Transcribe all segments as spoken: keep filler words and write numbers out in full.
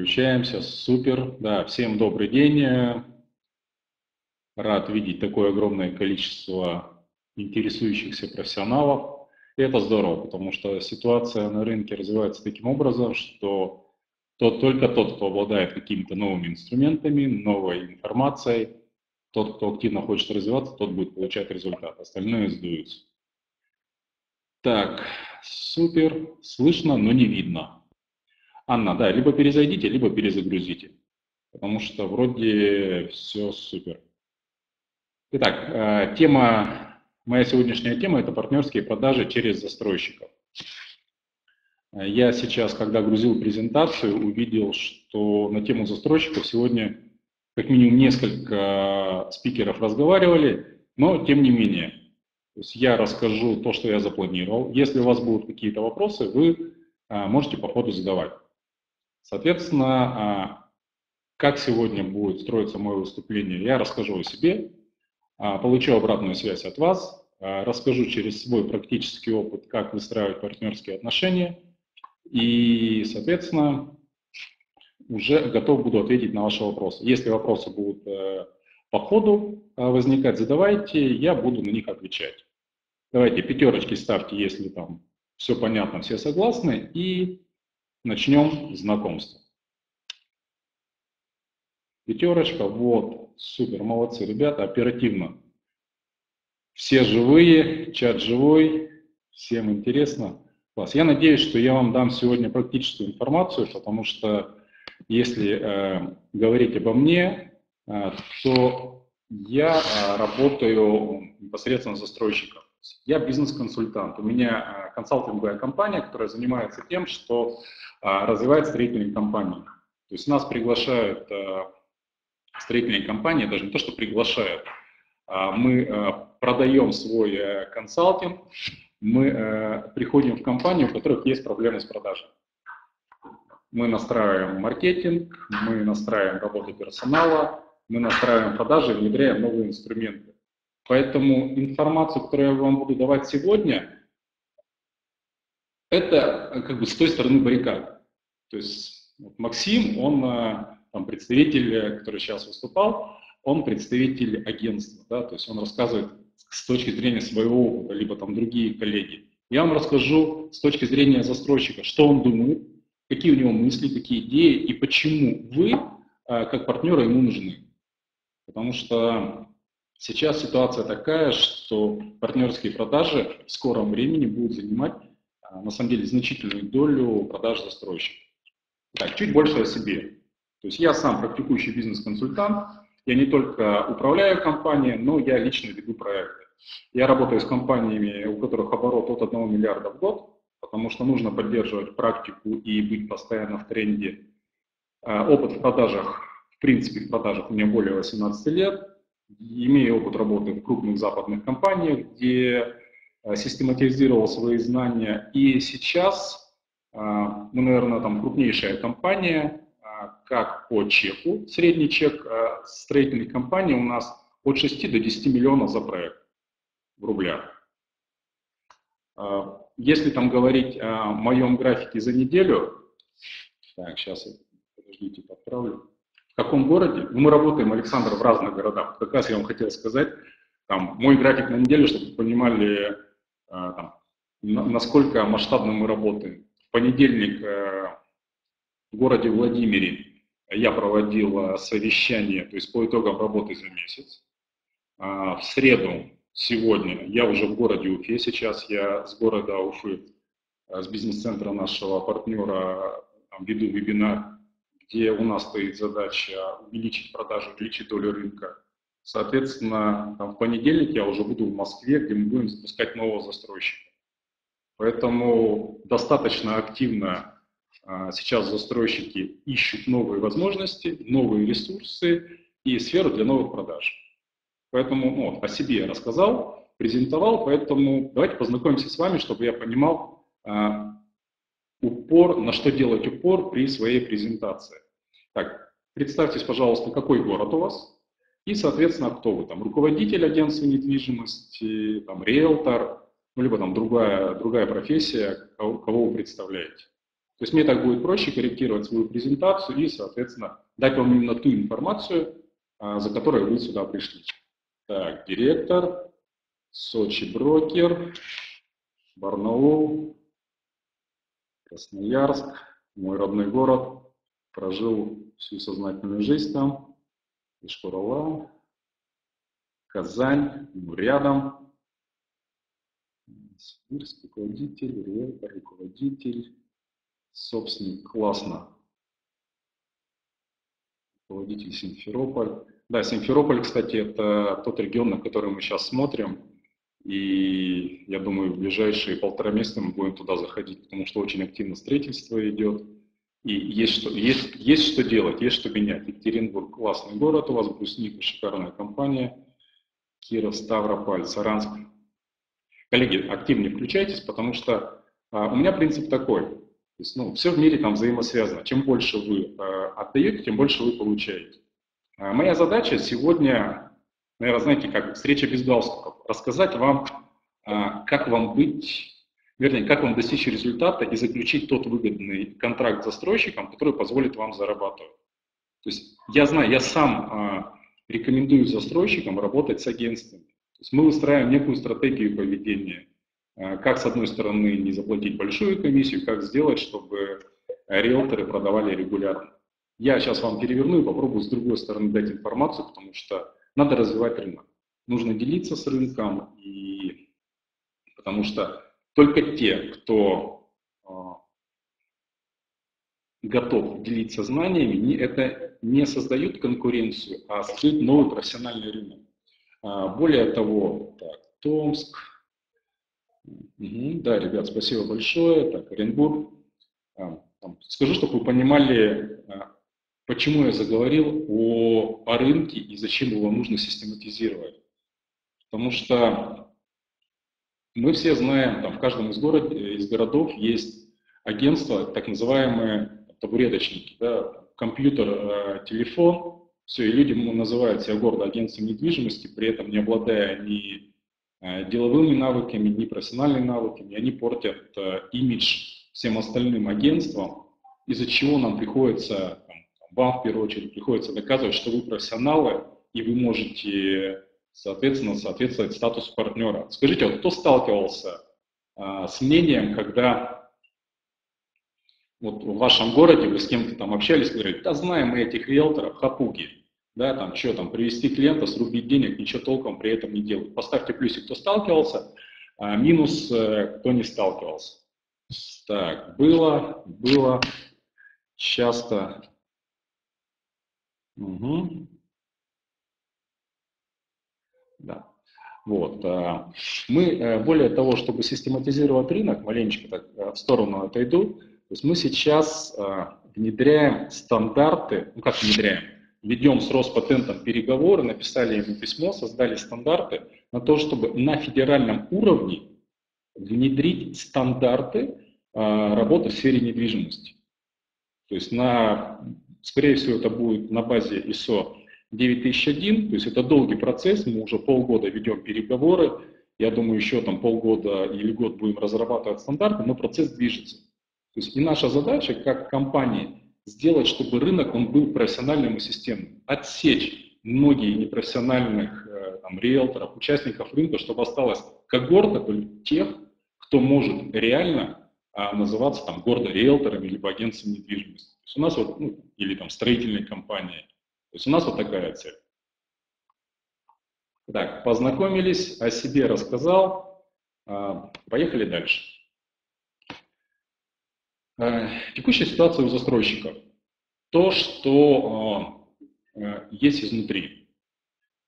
Включаемся, супер. Да, всем добрый день. Рад видеть такое огромное количество интересующихся профессионалов. И это здорово, потому что ситуация на рынке развивается таким образом, что тот, только тот, кто обладает какими-то новыми инструментами, новой информацией, тот, кто активно хочет развиваться, тот будет получать результат. Остальное сдуется. Так, супер. Слышно, но не видно. Анна, да, либо перезайдите, либо перезагрузите, потому что вроде все супер. Итак, тема, моя сегодняшняя тема – это партнерские продажи через застройщиков. Я сейчас, когда грузил презентацию, увидел, что на тему застройщиков сегодня как минимум несколько спикеров разговаривали, но тем не менее. То есть я расскажу то, что я запланировал. Если у вас будут какие-то вопросы, вы можете по ходу задавать. Соответственно, как сегодня будет строиться мое выступление, я расскажу о себе, получу обратную связь от вас, расскажу через свой практический опыт, как выстраивать партнерские отношения и, соответственно, уже готов буду ответить на ваши вопросы. Если вопросы будут по ходу возникать, задавайте, я буду на них отвечать. Давайте пятерочки ставьте, если там все понятно, все согласны, и начнем знакомство. Пятерочка, вот, супер, молодцы, ребята, оперативно. Все живые, чат живой, всем интересно. Класс. Я надеюсь, что я вам дам сегодня практическую информацию, потому что если э, говорить обо мне, э, то я э, работаю непосредственно застройщиком. Я бизнес-консультант. У меня консалтинговая компания, которая занимается тем, что развивает строительные компании. То есть нас приглашают строительные компании, даже не то, что приглашают. Мы продаем свой консалтинг, мы приходим в компанию, у которых есть проблемы с продажей. Мы настраиваем маркетинг, мы настраиваем работу персонала, мы настраиваем продажи, внедряем новые инструменты. Поэтому информацию, которую я вам буду давать сегодня, это как бы с той стороны баррикад. То есть вот Максим, он там, представитель, который сейчас выступал, он представитель агентства, да, то есть он рассказывает с точки зрения своего опыта, либо там другие коллеги. Я вам расскажу с точки зрения застройщика, что он думает, какие у него мысли, какие идеи и почему вы, как партнеры, ему нужны. Потому что сейчас ситуация такая, что партнерские продажи в скором времени будут занимать, на самом деле, значительную долю продаж застройщиков. Так, чуть больше о себе. То есть я сам практикующий бизнес-консультант, я не только управляю компанией, но я лично веду проекты. Я работаю с компаниями, у которых оборот от одного миллиарда в год, потому что нужно поддерживать практику и быть постоянно в тренде. Опыт в продажах, в принципе, в продажах у меня более восемнадцати лет. Имея опыт работы в крупных западных компаниях, где систематизировал свои знания. И сейчас мы, наверное, там крупнейшая компания, как по чеку. Средний чек строительной компании у нас от шести до десяти миллионов за проект в рублях. Если там говорить о моем графике за неделю, так, сейчас, подождите, подправлю. В каком городе? Ну, мы работаем, Александр, в разных городах. Как раз я вам хотел сказать, там, мой график на неделю, чтобы вы понимали, э, там, на, насколько масштабно мы работаем. В понедельник э, в городе Владимире я проводил э, совещание, то есть по итогам работы за месяц. Э, в среду, сегодня, я уже в городе Уфе, сейчас я с города Уфы, э, с бизнес-центра нашего партнера э, веду вебинар, где у нас стоит задача увеличить продажи, увеличить долю рынка. Соответственно, в понедельник я уже буду в Москве, где мы будем запускать нового застройщика. Поэтому достаточно активно а, сейчас застройщики ищут новые возможности, новые ресурсы и сферу для новых продаж. Поэтому ну, о себе я рассказал, презентовал, поэтому давайте познакомимся с вами, чтобы я понимал, а, упор, на что делать упор при своей презентации. Так, представьтесь, пожалуйста, какой город у вас и, соответственно, кто вы там, руководитель агентства недвижимости, там, риэлтор, ну, либо там другая, другая профессия, кого, кого вы представляете. То есть мне так будет проще корректировать свою презентацию и, соответственно, дать вам именно ту информацию, за которой вы сюда пришли. Так, директор, Сочи брокер, Барнаул, Красноярск, мой родной город, прожил всю сознательную жизнь там, Ишкурала, Казань, ну, рядом, Сибирский руководитель, риэлтор, руководитель, собственник, классно, руководитель Симферополь. Да, Симферополь, кстати, это тот регион, на который мы сейчас смотрим, и я думаю, в ближайшие полтора месяца мы будем туда заходить, потому что очень активно строительство идет, и есть что, есть, есть что делать, есть что менять. Екатеринбург – классный город, у вас брусника, шикарная компания, Киров, Ставрополь, Саранск. Коллеги, активнее включайтесь, потому что а, у меня принцип такой, то есть, ну, все в мире там взаимосвязано, чем больше вы а, отдаете, тем больше вы получаете. Моя задача сегодня, наверное, знаете, как встреча без галстуков, рассказать вам, как вам быть, вернее, как вам достичь результата и заключить тот выгодный контракт с застройщиком, который позволит вам зарабатывать. То есть я знаю, я сам рекомендую застройщикам работать с агентствами. То есть мы выстраиваем некую стратегию поведения, как с одной стороны не заплатить большую комиссию, как сделать, чтобы риэлторы продавали регулярно. Я сейчас вам переверну и попробую с другой стороны дать информацию, потому что надо развивать рынок. Нужно делиться с рынком, и... потому что только те, кто э, готов делиться знаниями, не, это не создают конкуренцию, а создают новый профессиональный рынок. А, более того, так, Томск, угу, да, ребят, спасибо большое, так, Оренбург. А, там, скажу, чтобы вы понимали... Почему я заговорил о, о рынке и зачем его нужно систематизировать? Потому что мы все знаем, там в каждом из, город, из городов есть агентства, так называемые табуреточники, да, компьютер, телефон, все, и люди называют себя гордо агентством недвижимости, при этом не обладая ни деловыми навыками, ни профессиональными навыками, они портят имидж всем остальным агентствам, из-за чего нам приходится... Вам, в первую очередь, приходится доказывать, что вы профессионалы, и вы можете, соответственно, соответствовать статусу партнера. Скажите, вот кто сталкивался а, с мнением, когда вот в вашем городе вы с кем-то там общались, говорили, да знаем мы этих риэлторов, хапуги, да, там, что там, привести клиента, срубить денег, ничего толком при этом не делают. Поставьте плюсик, кто сталкивался, а минус, а, кто не сталкивался. Так, было, было, часто... Угу. Да. Вот. Мы, более того, чтобы систематизировать рынок, маленечко так в сторону отойду, то есть мы сейчас внедряем стандарты, ну как внедряем, ведем с Роспатентом переговоры, написали ему письмо, создали стандарты на то, чтобы на федеральном уровне внедрить стандарты работы в сфере недвижимости. То есть на... Скорее всего, это будет на базе ай эс о девять тысяч один, то есть это долгий процесс, мы уже полгода ведем переговоры, я думаю, еще там полгода или год будем разрабатывать стандарты, но процесс движется. То есть и наша задача, как компании, сделать, чтобы рынок он был профессиональным и системным, отсечь многие непрофессиональных там, риэлторов, участников рынка, чтобы осталась когорта тех, кто может реально называться там гордо риэлторами либо агентством недвижимости. То есть у нас вот, ну, или там строительной компанией. То есть у нас вот такая цель. Так, познакомились, о себе рассказал. Поехали дальше. Текущая ситуация у застройщиков. То, что есть изнутри.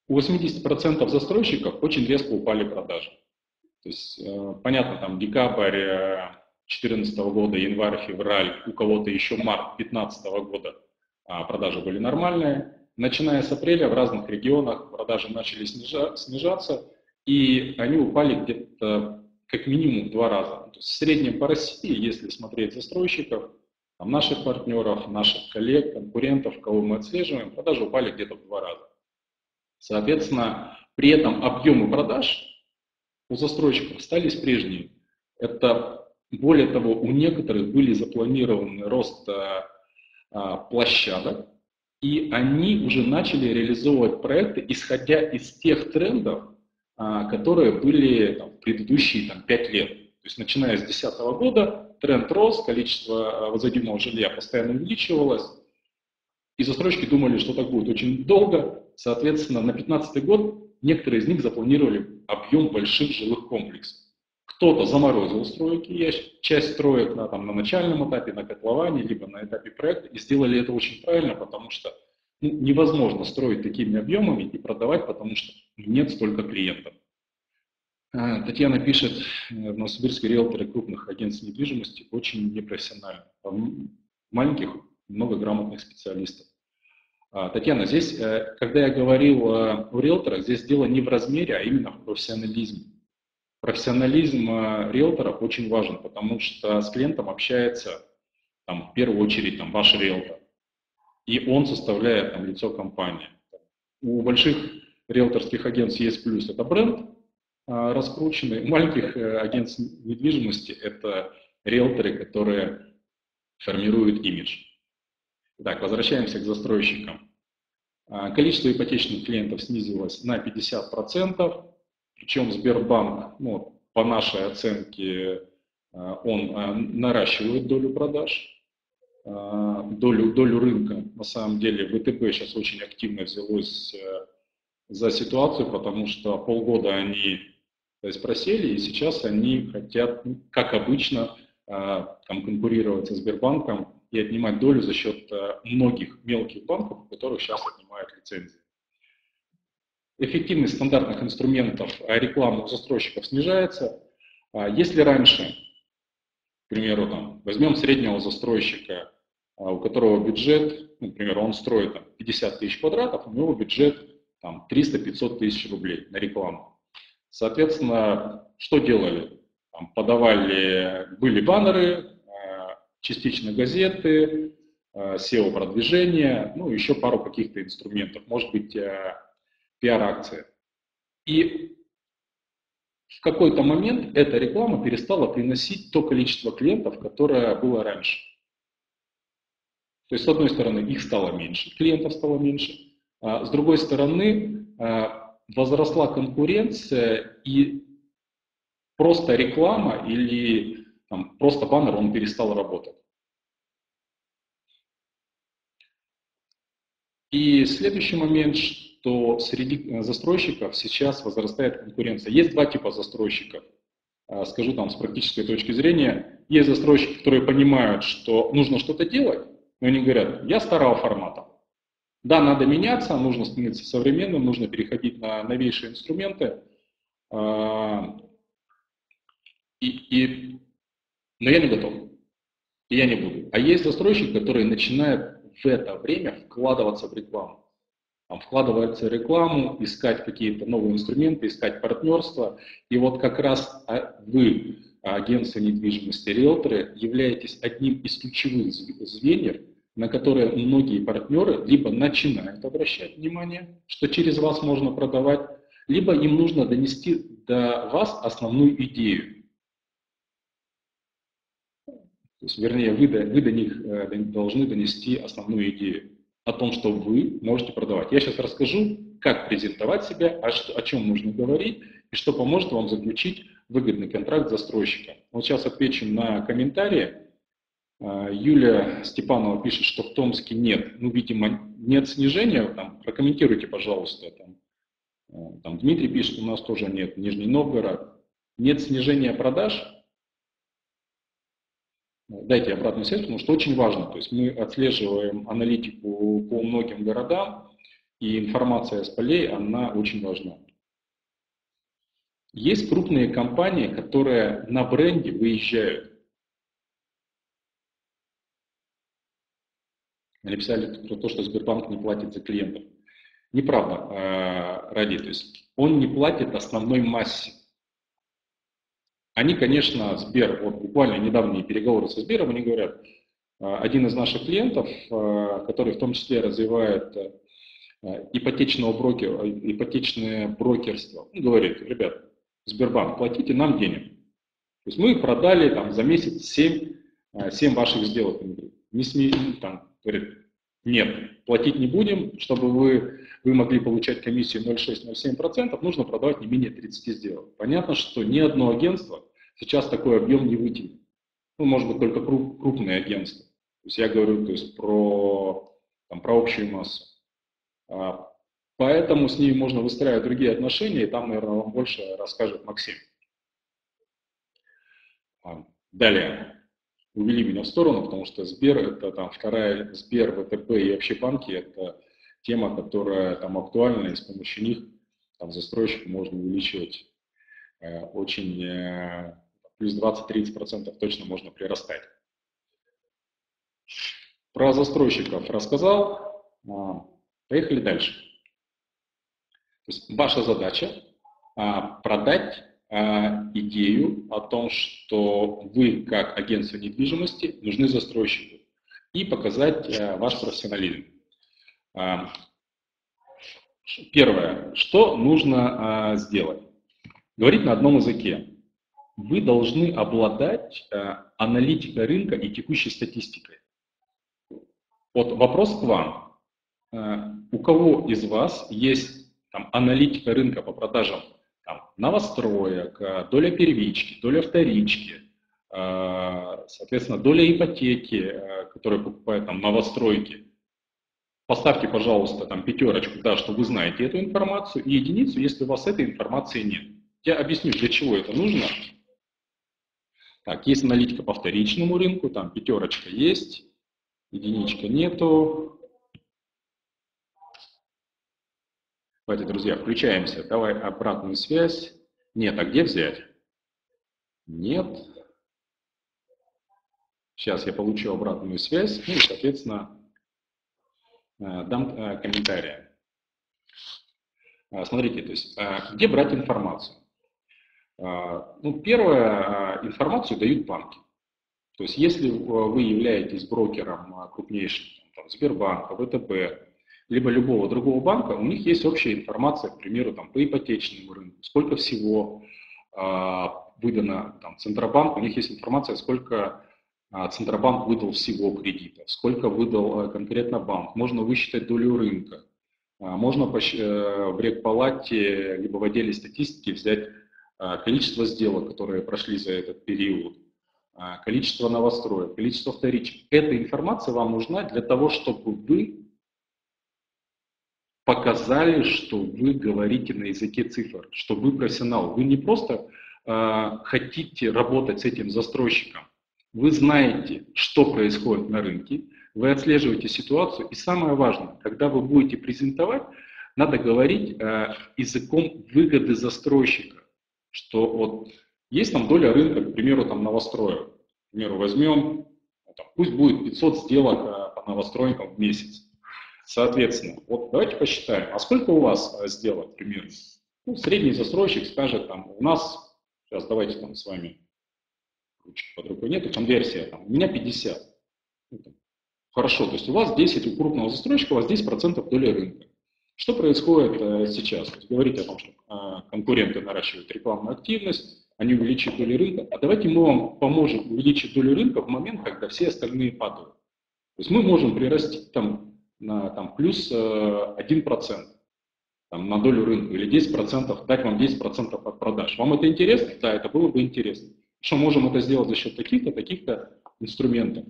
У восьмидесяти процентов застройщиков очень резко упали продажи. То есть, понятно, там декабрь две тысячи четырнадцатого года, январь, февраль, у кого-то еще март две тысячи пятнадцатого года продажи были нормальные. Начиная с апреля в разных регионах продажи начали снижаться, и они упали где-то как минимум в два раза. То есть в среднем по России, если смотреть застройщиков, там наших партнеров, наших коллег, конкурентов, кого мы отслеживаем, продажи упали где-то в два раза. Соответственно, при этом объемы продаж у застройщиков остались прежние. Это Более того, у некоторых были запланированы рост а, площадок, и они уже начали реализовывать проекты, исходя из тех трендов, а, которые были там, предыдущие там, пять лет. То есть начиная с две тысячи десятого года тренд рос, количество возводимого жилья постоянно увеличивалось, и застройщики думали, что так будет очень долго. Соответственно, на две тысячи пятнадцатый год некоторые из них запланировали объем больших жилых комплексов. Кто-то заморозил стройки, часть строек на, там, на начальном этапе, на котловании, либо на этапе проекта, и сделали это очень правильно, потому что ну, невозможно строить такими объемами и продавать, потому что нет столько клиентов. Татьяна пишет, в Новосибирске риэлторы крупных агентств недвижимости очень непрофессионально, маленьких много грамотных специалистов. Татьяна, здесь, когда я говорил о риэлторах, здесь дело не в размере, а именно в профессионализме. Профессионализм риэлторов очень важен, потому что с клиентом общается там, в первую очередь там, ваш риэлтор, и он составляет там, лицо компании. У больших риэлторских агентств есть плюс – это бренд а, раскрученный, у маленьких агентств недвижимости – это риэлторы, которые формируют имидж. Так, возвращаемся к застройщикам. А, количество ипотечных клиентов снизилось на пятьдесят процентов. Причем Сбербанк, ну, по нашей оценке, он наращивает долю продаж, долю, долю рынка. На самом деле ВТБ сейчас очень активно взялось за ситуацию, потому что полгода они то есть, просели, и сейчас они хотят, как обычно, там, конкурировать со Сбербанком и отнимать долю за счет многих мелких банков, у которых сейчас отнимают лицензии. Эффективность стандартных инструментов рекламы у застройщиков снижается. Если раньше, к примеру, там, возьмем среднего застройщика, у которого бюджет, например, он строит там, пятьдесят тысяч квадратов, у него бюджет триста-пятьсот тысяч рублей на рекламу. Соответственно, что делали? Там, подавали, были баннеры, частично газеты, сео-продвижение, ну, еще пару каких-то инструментов, может быть, пиар-акции. И в какой-то момент эта реклама перестала приносить то количество клиентов, которое было раньше. То есть, с одной стороны, их стало меньше, клиентов стало меньше. А с другой стороны, возросла конкуренция, и просто реклама или там, просто баннер, он перестал работать. И следующий момент, то среди застройщиков сейчас возрастает конкуренция. Есть два типа застройщиков, скажу там с практической точки зрения. Есть застройщики, которые понимают, что нужно что-то делать, но они говорят, я старого формата. Да, надо меняться, нужно становиться современным, нужно переходить на новейшие инструменты. И, и... Но я не готов, и я не буду. А есть застройщики, которые начинают в это время вкладываться в рекламу. Вкладывается рекламу, искать какие-то новые инструменты, искать партнерства. И вот как раз вы, агентство недвижимости, риэлторы, являетесь одним из ключевых звеньев, на которые многие партнеры либо начинают обращать внимание, что через вас можно продавать, либо им нужно донести до вас основную идею. То есть, вернее, вы, вы до них должны донести основную идею о том, что вы можете продавать. Я сейчас расскажу, как презентовать себя, о, что, о чем нужно говорить и что поможет вам заключить выгодный контракт застройщика. Вот сейчас отвечу на комментарии. Юлия Степанова пишет, что в Томске нет, ну, видимо, нет снижения. Там, прокомментируйте, пожалуйста. Там, там Дмитрий пишет, у нас тоже нет. Нижний Новгород. Нет снижения продаж. Дайте обратную связь, потому что очень важно. То есть мы отслеживаем аналитику по многим городам, и информация с полей, она очень важна. Есть крупные компании, которые на бренде выезжают. Написали про то, что Сбербанк не платит за клиентов. Неправда, Ради. То есть он не платит основной массе. Они, конечно, Сбер, вот буквально недавние переговоры со Сбером, они говорят, один из наших клиентов, который в том числе развивает ипотечного брокера, ипотечное брокерство, говорит, ребят, Сбербанк, платите нам денег. То есть мы продали там, за месяц семь, семь ваших сделок. Не сме... там, говорит, нет, платить не будем, чтобы вы, вы могли получать комиссию ноль целых шесть десятых - ноль целых семь десятых процента, нужно продавать не менее тридцати сделок. Понятно, что ни одно агентство сейчас такой объем не вытянет. Ну, может быть, только круп, крупные агентства. То есть я говорю то есть, про, там, про общую массу. А, поэтому с ними можно выстраивать другие отношения, и там, наверное, вам больше расскажет Максим. А, далее. Увели меня в сторону, потому что Сбер, это там вторая, Сбер, ВТБ и вообще банки, это тема, которая там актуальна, и с помощью них там застройщик можно увеличивать э, очень, э, плюс двадцать-тридцать процентов точно можно прирастать. Про застройщиков рассказал, поехали дальше. То есть ваша задача а, продать идею о том, что вы, как агентство недвижимости, нужны застройщику, и показать а, ваш профессионализм. А, первое, что нужно а, сделать? Говорить на одном языке. Вы должны обладать а, аналитикой рынка и текущей статистикой. Вот вопрос к вам. А, у кого из вас есть там, аналитика рынка по продажам? Там, новостроек, доля первички, доля вторички, соответственно, доля ипотеки, которые покупают там, новостройки. Поставьте, пожалуйста, там, пятерочку, да, что вы знаете эту информацию, и единицу, если у вас этой информации нет. Я объясню, для чего это нужно. Так, есть аналитика по вторичному рынку, там пятерочка есть, единичка нету. Давайте, друзья, включаемся. Давай обратную связь. Нет, а где взять? Нет. Сейчас я получу обратную связь и, соответственно, дам комментарии. Смотрите, то есть, где брать информацию? Ну, первое, информацию дают банки. То есть, если вы являетесь брокером крупнейшим, там, Сбербанка, ВТБ, либо любого другого банка, у них есть общая информация, к примеру, там, по ипотечному рынку, сколько всего э, выдано там, Центробанку, у них есть информация, сколько э, Центробанк выдал всего кредита, сколько выдал э, конкретно банк, можно высчитать долю рынка, э, можно э, в Регпалате, либо в отделе статистики взять э, количество сделок, которые прошли за этот период, э, количество новостроек, количество вторичек. Эта информация вам нужна для того, чтобы вы показали, что вы говорите на языке цифр, что вы профессионал. Вы не просто э, хотите работать с этим застройщиком. Вы знаете, что происходит на рынке, вы отслеживаете ситуацию. И самое важное, когда вы будете презентовать, надо говорить э, языком выгоды застройщика. Что вот есть там доля рынка, к примеру, там новостроек. К примеру, возьмем, там, пусть будет пятьсот сделок э, по новостройкам в месяц. Соответственно, вот давайте посчитаем, а сколько у вас сделок, к примеру? Ну, средний застройщик скажет, там, у нас, сейчас давайте там с вами, под рукой нету, конверсия, там, у меня пятьдесят. Хорошо, то есть у вас десять, у крупного застройщика у вас десять процентов доли рынка. Что происходит э, сейчас? То есть говорите о том, что э, конкуренты наращивают рекламную активность, они увеличивают долю рынка, а давайте мы вам поможем увеличить долю рынка в момент, когда все остальные падают. То есть мы можем прирастить там, на там, плюс один процент там, на долю рынка или десять процентов, дать вам десять процентов от продаж. Вам это интересно? Да, это было бы интересно. Что можем это сделать за счет таких-то, таких-то инструментов.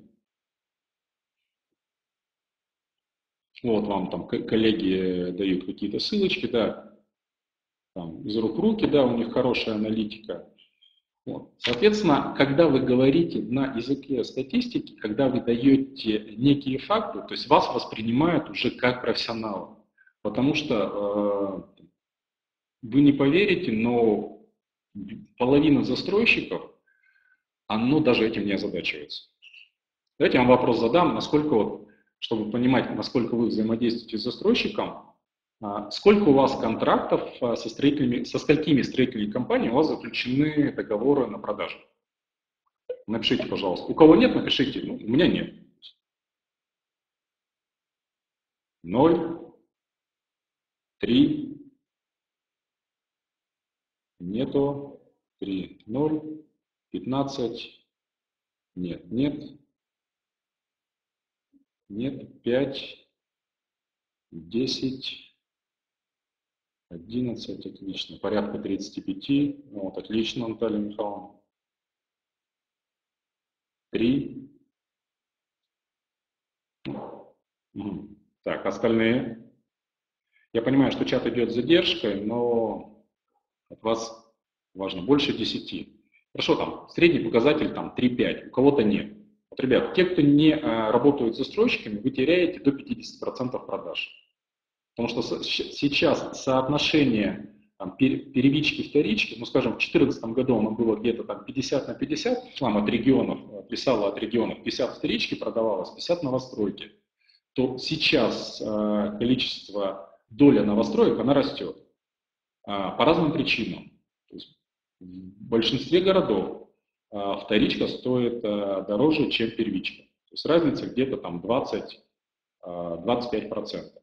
Вот вам там коллеги дают какие-то ссылочки, да, там, из рук в руки, да, у них хорошая аналитика. Вот. Соответственно, когда вы говорите на языке статистики, когда вы даете некие факты, то есть вас воспринимают уже как профессионала. Потому что э, вы не поверите, но половина застройщиков, оно даже этим не озадачивается. Давайте я вам вопрос задам, насколько, вот, чтобы понимать, насколько вы взаимодействуете с застройщиком. Сколько у вас контрактов со строителями, со сколькими строительными компаниями у вас заключены договоры на продажу? Напишите, пожалуйста. У кого нет, напишите. Ну, у меня нет. Ноль. Три. Нету. Три. Ноль. пятнадцать, нет, нет, нет, пять, десять, одиннадцать, отлично, порядка тридцати пяти, вот, отлично, Наталья Михайловна, три, так, остальные. Я понимаю, что чат идет с задержкой, но от вас важно больше десяти. Хорошо, там средний показатель там три-пять, у кого-то нет. Вот, ребят, те, кто не а, работают со строчками, вы теряете до пятидесяти процентов продаж. Потому что со сейчас соотношение там, пер первички, вторички, ну, скажем, в две тысячи четырнадцатом году оно было где-то там пятьдесят на пятьдесят, реклама от регионов, писала от регионов, пятьдесят вторички продавалось, пятьдесят новостройки. То сейчас а, количество... доля новостроек, она растет а, по разным причинам. То есть в большинстве городов а, вторичка стоит а, дороже, чем первичка. То есть разница где-то там двадцать-двадцать пять процентов.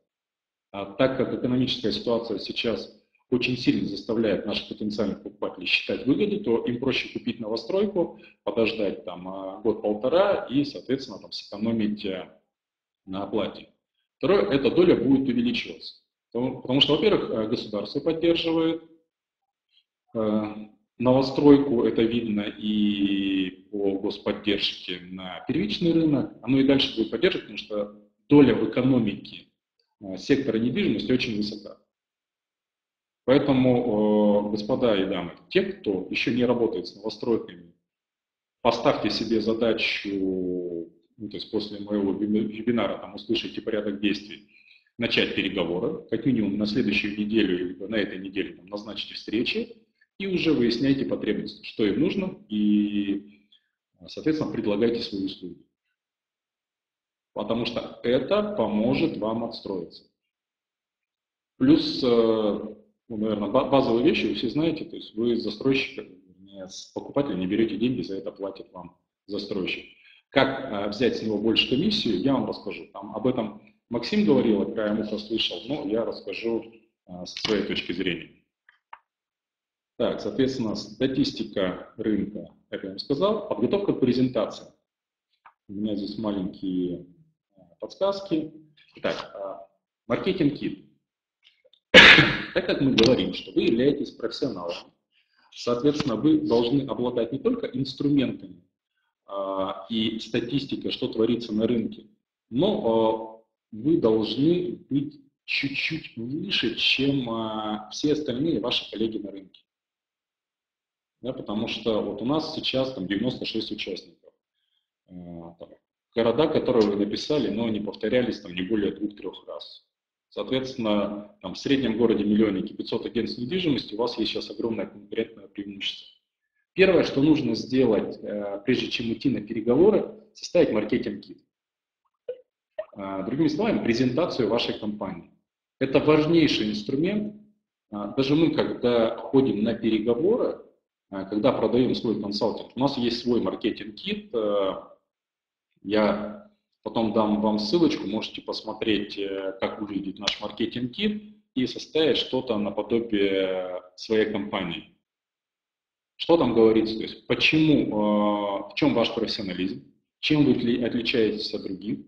А так как экономическая ситуация сейчас очень сильно заставляет наших потенциальных покупателей считать выгоды, то им проще купить новостройку, подождать там год-полтора и, соответственно, там, сэкономить на оплате. Второе, эта доля будет увеличиваться. Потому что, во-первых, государство поддерживает новостройку, это видно и по господдержке на первичный рынок, оно и дальше будет поддерживать, потому что доля в экономике сектора недвижимости очень высока. Поэтому, господа и дамы, те, кто еще не работает с новостройками, поставьте себе задачу, ну, то есть после моего вебинара там, услышите порядок действий, начать переговоры, как минимум на следующую неделю или на этой неделе там, назначите встречи и уже выясняйте потребности, что им нужно и, соответственно, предлагайте свои услуги. Потому что это поможет вам отстроиться. Плюс, ну, наверное, базовые вещи вы все знаете, то есть вы с застройщика, с покупателя не берете деньги, за это платит вам застройщик. Как взять с него больше комиссию, я вам расскажу. Там, об этом Максим говорил, когда я ему услышал, но я расскажу а, со своей точки зрения. Так, соответственно, статистика рынка, как я вам сказал, подготовка к презентации. У меня здесь маленькие подсказки. Итак, а, маркетинг-кит. Так как мы говорим, что вы являетесь профессионалом, соответственно, вы должны обладать не только инструментами а, и статистикой, что творится на рынке, но а, вы должны быть чуть-чуть выше, чем а, все остальные ваши коллеги на рынке. Да, потому что вот у нас сейчас там, девяносто шесть участников. А, там, города, которые вы написали, но не повторялись там, не более двух-трех раз. Соответственно, там, в среднем городе миллионники пятьсот агентств недвижимости, у вас есть сейчас огромное конкурентное преимущество. Первое, что нужно сделать, а, прежде чем идти на переговоры, составить маркетинг-кит. Другими словами, презентацию вашей компании. Это важнейший инструмент. Даже мы, когда ходим на переговоры, когда продаем свой консалтинг, у нас есть свой маркетинг-кит. Я потом дам вам ссылочку, можете посмотреть, как выглядит наш маркетинг-кит и составить что-то наподобие своей компании. Что там говорится? То есть, почему, в чем ваш профессионализм, чем вы отличаетесь от других,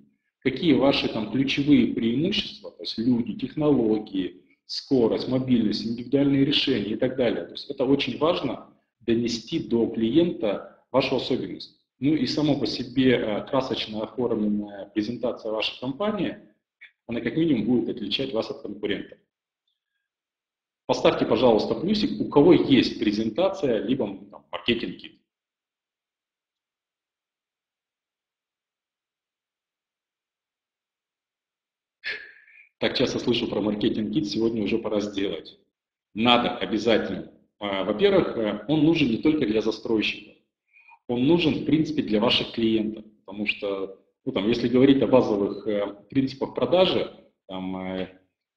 какие ваши там ключевые преимущества, то есть люди, технологии, скорость, мобильность, индивидуальные решения и так далее. То есть это очень важно донести до клиента вашу особенность. Ну и само по себе красочно оформленная презентация вашей компании, она как минимум будет отличать вас от конкурентов. Поставьте, пожалуйста, плюсик, у кого есть презентация, либо маркетинг-кит. Так часто слышу про маркетинг-кит, сегодня уже пора сделать. Надо обязательно. Во-первых, он нужен не только для застройщиков, он нужен, в принципе, для ваших клиентов. Потому что, ну, там, если говорить о базовых принципах продажи, там,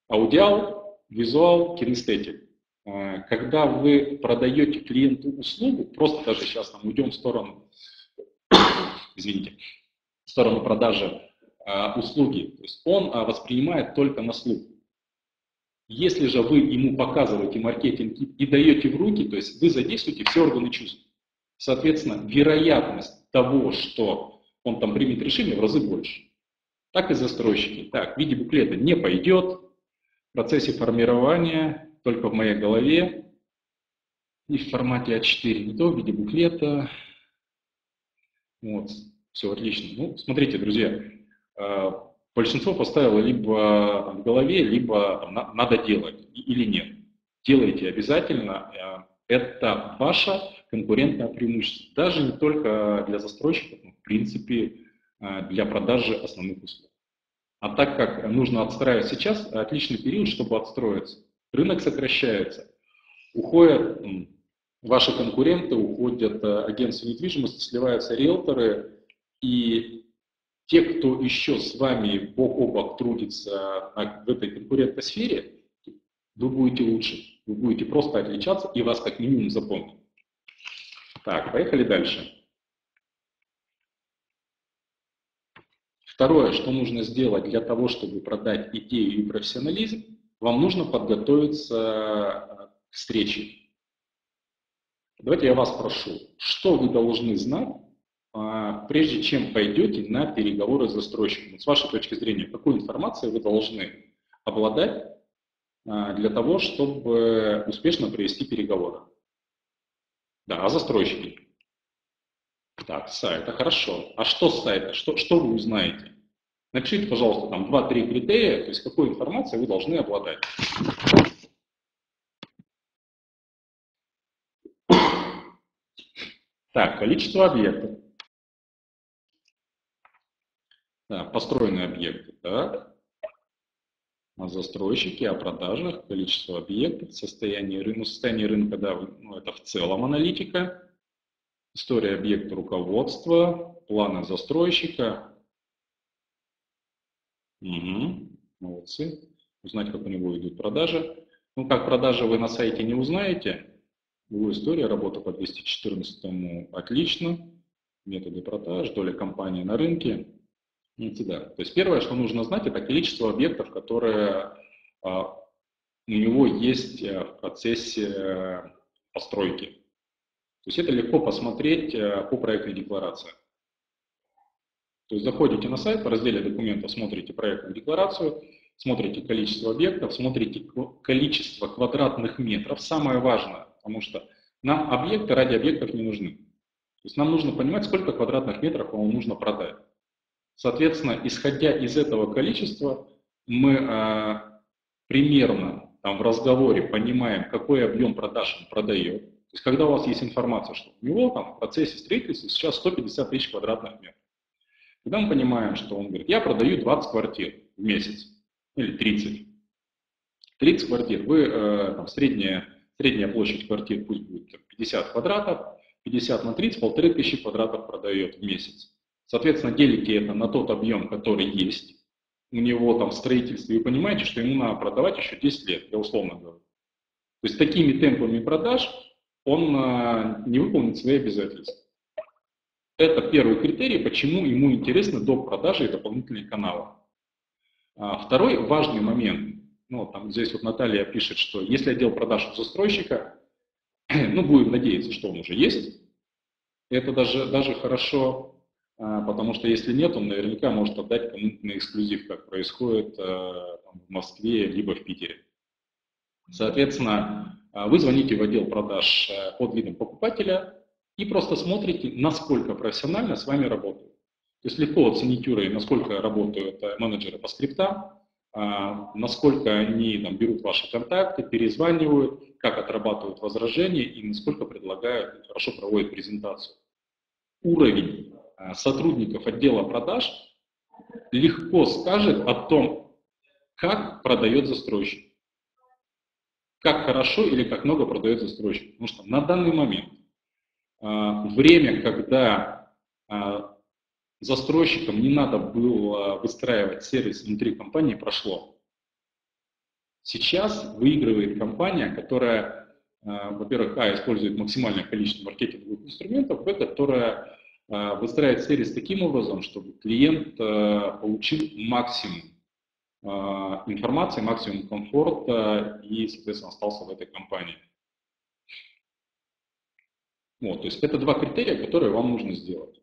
аудиал, визуал, кинестетик. Когда вы продаете клиенту услугу, просто даже сейчас там, уйдем в сторону, извините, в сторону продажи, услуги, то есть он воспринимает только на слух. Если же вы ему показываете маркетинг и даете в руки, то есть вы задействуете все органы чувств. Соответственно, вероятность того, что он там примет решение, в разы больше. Так и застройщики. Так, в виде буклета не пойдет, в процессе формирования, только в моей голове, и в формате а четыре, не то, в виде буклета. Вот, все отлично. Ну, смотрите, друзья, большинство поставило либо в голове, либо надо делать, или нет. Делайте обязательно, это ваше конкурентное преимущество. Даже не только для застройщиков, но в принципе для продажи основных услуг. А так как нужно отстраивать сейчас, отличный период, чтобы отстроиться. Рынок сокращается, уходят ваши конкуренты, уходят агентства недвижимости, сливаются риэлторы, и те, кто еще с вами бок о бок трудится в этой конкурентной сфере, вы будете лучше, вы будете просто отличаться, и вас как минимум запомнят. Так, поехали дальше. Второе, что нужно сделать для того, чтобы продать идею и профессионализм, вам нужно подготовиться к встрече. Давайте я вас прошу, что вы должны знать, прежде чем пойдете на переговоры с застройщиком. С вашей точки зрения, какую информацию вы должны обладать для того, чтобы успешно провести переговоры? Да, а застройщики? Так, с сайта, хорошо. А что с сайта? Что, что вы узнаете? Напишите, пожалуйста, там два-три критерия, то есть какой информацией вы должны обладать. Так, количество объектов. Да, построенные объекты, так. О застройщике, о продажах, количество объектов, состояние рынка, состояние рынка, да, ну, это в целом аналитика. История объекта руководства, планы застройщика. Угу. Молодцы. Узнать, как у него идут продажи. Ну, как продажи вы на сайте не узнаете. Его история, работа по двести четырнадцатому отлично. Методы продаж, доля компании на рынке. Да. То есть первое, что нужно знать, это количество объектов, которые а, у него есть а, в процессе а, постройки. То есть это легко посмотреть по проектной декларации. То есть заходите на сайт, в разделе документов смотрите проектную декларацию, смотрите количество объектов, смотрите количество квадратных метров. Самое важное, потому что нам объекты ради объектов не нужны. То есть нам нужно понимать, сколько квадратных метров вам нужно продать. Соответственно, исходя из этого количества, мы э, примерно там, в разговоре понимаем, какой объем продаж он продает. То есть, когда у вас есть информация, что у него там в процессе строительства сейчас сто пятьдесят тысяч квадратных метров, когда мы понимаем, что он говорит, я продаю двадцать квартир в месяц, или тридцать. тридцать квартир, вы, э, там, средняя, средняя площадь квартир пусть будет там, пятьдесят квадратов, пятьдесят на тридцать, полторы тысячи квадратов продает в месяц. Соответственно, делите это на тот объем, который есть у него там в строительстве, и понимаете, что ему надо продавать еще десять лет, я условно говорю. То есть, такими темпами продаж он не выполнит свои обязательства. Это первый критерий, почему ему интересны доп. Продажи и дополнительные каналы. Второй важный момент, ну, там здесь вот Наталья пишет, что если отдел продаж у застройщика, ну, будем надеяться, что он уже есть, это даже, даже хорошо, потому что если нет, он наверняка может отдать кому-то на эксклюзив, как происходит там, в Москве, либо в Питере. Соответственно, вы звоните в отдел продаж под видом покупателя и просто смотрите, насколько профессионально с вами работают. То есть легко оценить уровень, насколько работают менеджеры по скриптам, насколько они там, берут ваши контакты, перезванивают, как отрабатывают возражения и насколько предлагают, хорошо проводят презентацию. Уровень сотрудников отдела продаж легко скажет о том, как продает застройщик. Как хорошо или как много продает застройщик. Потому что на данный момент время, когда застройщикам не надо было выстраивать сервис внутри компании, прошло. Сейчас выигрывает компания, которая, во-первых, а, использует максимальное количество маркетинговых инструментов, б, которая выстраивает сервис таким образом, чтобы клиент получил максимум информации, максимум комфорта и, соответственно, остался в этой компании. Вот, то есть это два критерия, которые вам нужно сделать.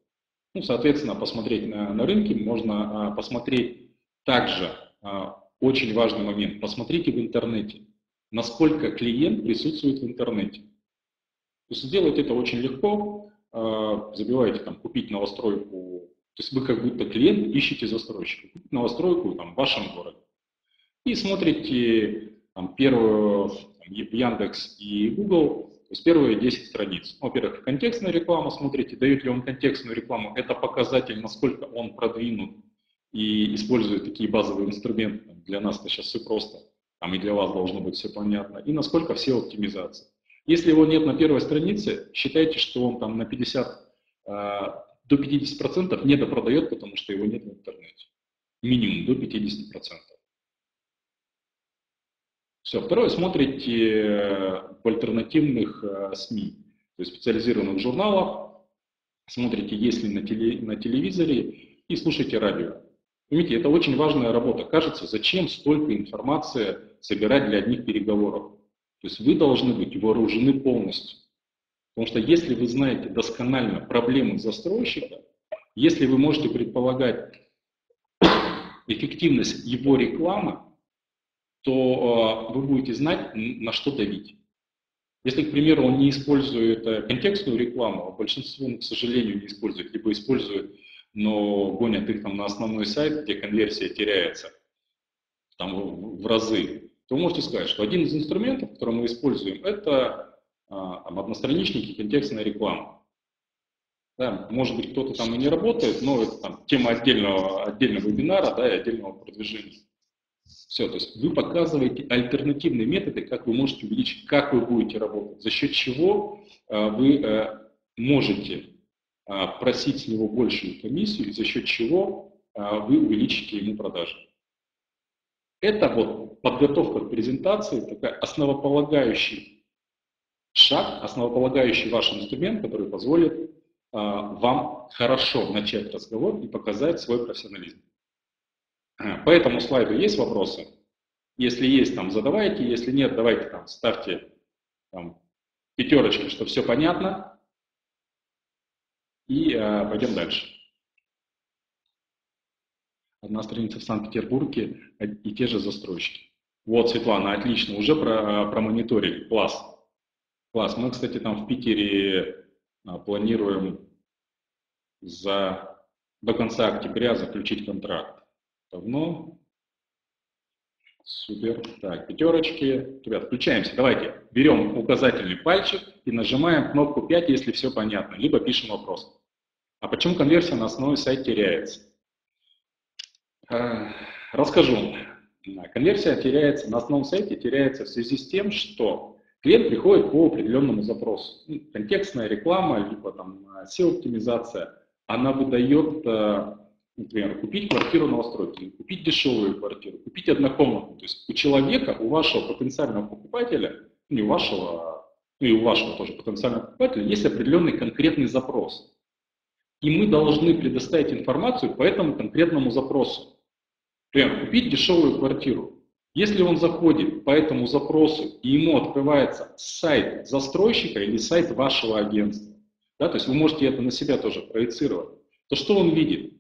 Ну, соответственно, посмотреть на, на рынке, можно а, посмотреть также, а, очень важный момент, посмотрите в интернете, насколько клиент присутствует в интернете. То есть сделать это очень легко, а, забиваете там «купить новостройку», то есть вы как будто клиент ищете застройщика, «купить новостройку там, в вашем городе». И смотрите там, первую там, Яндекс и Google. То есть первые десять страниц. Во-первых, контекстная реклама, смотрите, дает ли он контекстную рекламу, это показатель, насколько он продвинут и использует такие базовые инструменты. Для нас это сейчас все просто, там и для вас должно быть все понятно. И насколько все оптимизации. Если его нет на первой странице, считайте, что он там на пятьдесят, до пятидесяти процентов недопродает, потому что его нет в интернете. Минимум до пятидесяти процентов. Все. Второе, смотрите в альтернативных СМИ, то есть специализированных журналах, смотрите, есть ли на, теле, на телевизоре, и слушайте радио. Понимаете, это очень важная работа. Кажется, зачем столько информации собирать для одних переговоров? То есть вы должны быть вооружены полностью. Потому что если вы знаете досконально проблемы застройщика, если вы можете предполагать эффективность его рекламы, то вы будете знать, на что давить. Если, к примеру, он не использует контекстную рекламу, а большинство, к сожалению, не использует, либо использует, но гонят их там на основной сайт, где конверсия теряется там, в разы, то вы можете сказать, что один из инструментов, который мы используем, это там, одностраничники, контекстная реклама. Да, может быть, кто-то там и не работает, но это там, тема отдельного, отдельного вебинара, да, и отдельного продвижения. Все, то есть вы показываете альтернативные методы, как вы можете увеличить, как вы будете работать, за счет чего вы можете просить с него большую комиссию, и за счет чего вы увеличите ему продажи. Это вот подготовка к презентации, такой основополагающий шаг, основополагающий ваш инструмент, который позволит вам хорошо начать разговор и показать свой профессионализм. По этому слайду есть вопросы? Если есть, там задавайте, если нет, давайте там ставьте там, пятерочки, что все понятно, и э, пойдем дальше. Одна страница в Санкт-Петербурге и те же застройщики. Вот, Светлана, отлично, уже про, промониторили, класс. Класс. Мы, кстати, там в Питере планируем за, до конца октября заключить контракт. Давно. Супер. Так, пятерочки. Ребят, включаемся. Давайте берем указательный пальчик и нажимаем кнопку пять, если все понятно. Либо пишем вопрос. А почему конверсия на основной сайт теряется? Расскажу. Конверсия теряется на основном сайте теряется в связи с тем, что клиент приходит по определенному запросу. Контекстная реклама, либо там эс и о-оптимизация, она выдает... Например, купить квартиру на новостройке, купить дешевую квартиру, купить однокомнатную. То есть у человека, у вашего потенциального покупателя, не у вашего, ну и у вашего тоже потенциального покупателя, есть определенный конкретный запрос. И мы должны предоставить информацию по этому конкретному запросу. Например, купить дешевую квартиру. Если он заходит по этому запросу и ему открывается сайт застройщика или сайт вашего агентства, да, то есть вы можете это на себя тоже проецировать, то что он видит?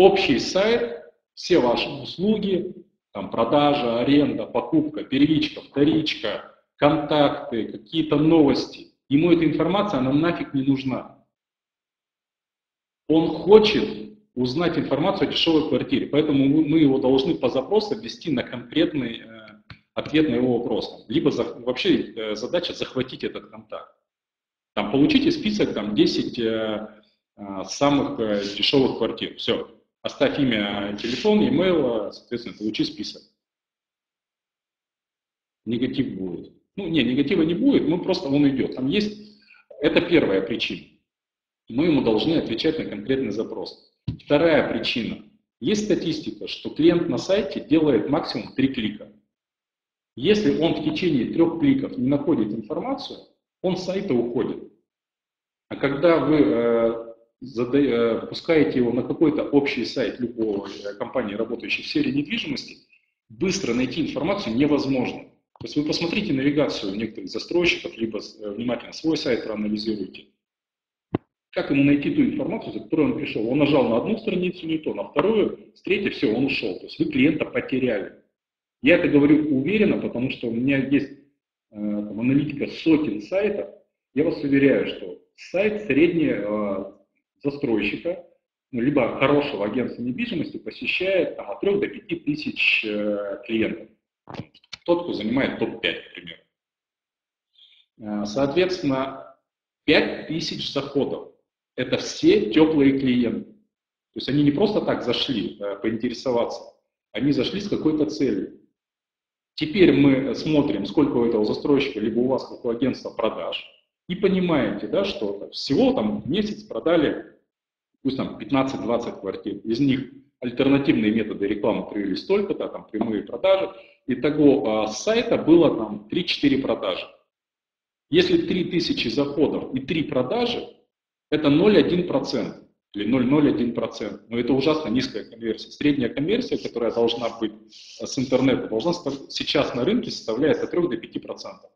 Общий сайт, все ваши услуги, там, продажа, аренда, покупка, первичка, вторичка, контакты, какие-то новости. Ему эта информация, она нафиг не нужна. Он хочет узнать информацию о дешевой квартире, поэтому мы его должны по запросу ввести на конкретный э, ответ на его вопрос. Либо за, вообще э, задача захватить этот контакт. Там, получите список там, десять э, самых э, дешевых квартир. Все. Оставь имя, телефон, e-mail, соответственно, получи список. Негатив будет. Ну, не, негатива не будет, но просто он идет. Там есть... Это первая причина. Мы ему должны отвечать на конкретный запрос. Вторая причина. Есть статистика, что клиент на сайте делает максимум три клика. Если он в течение трех кликов не находит информацию, он с сайта уходит. А когда вы... Э, пускаете его на какой-то общий сайт любого компании, работающей в сфере недвижимости, быстро найти информацию невозможно. То есть вы посмотрите навигацию некоторых застройщиков, либо внимательно свой сайт проанализируйте, Как ему найти ту информацию, за которую он пришел? Он нажал на одну страницу, не то, на вторую, с третьей, все, он ушел. То есть вы клиента потеряли. Я это говорю уверенно, потому что у меня есть э, там, аналитика сотен сайтов. Я вас уверяю, что сайт среднего э, застройщика, ну, либо хорошего агентства недвижимости, посещает там, от трёх до пяти тысяч э, клиентов. Тот, кто занимает топ пять, например. Э, соответственно, пять тысяч заходов. Это все теплые клиенты. То есть они не просто так зашли, да, поинтересоваться, они зашли с какой-то целью. Теперь мы смотрим, сколько у этого застройщика, либо у вас, как у агентства, продаж. И понимаете, да, что всего там в месяц продали, пусть там пятнадцать-двадцать квартир. Из них альтернативные методы рекламы привели столько-то, там прямые продажи. Итого с сайта было там три-четыре продажи. Если три тысячи заходов и три продажи, это ноль целых одна десятая процента или ноль целых ноль одна десятая процента, но это ужасно низкая конверсия. Средняя конверсия, которая должна быть с интернета, должна сейчас на рынке составляет от трёх до пяти процентов.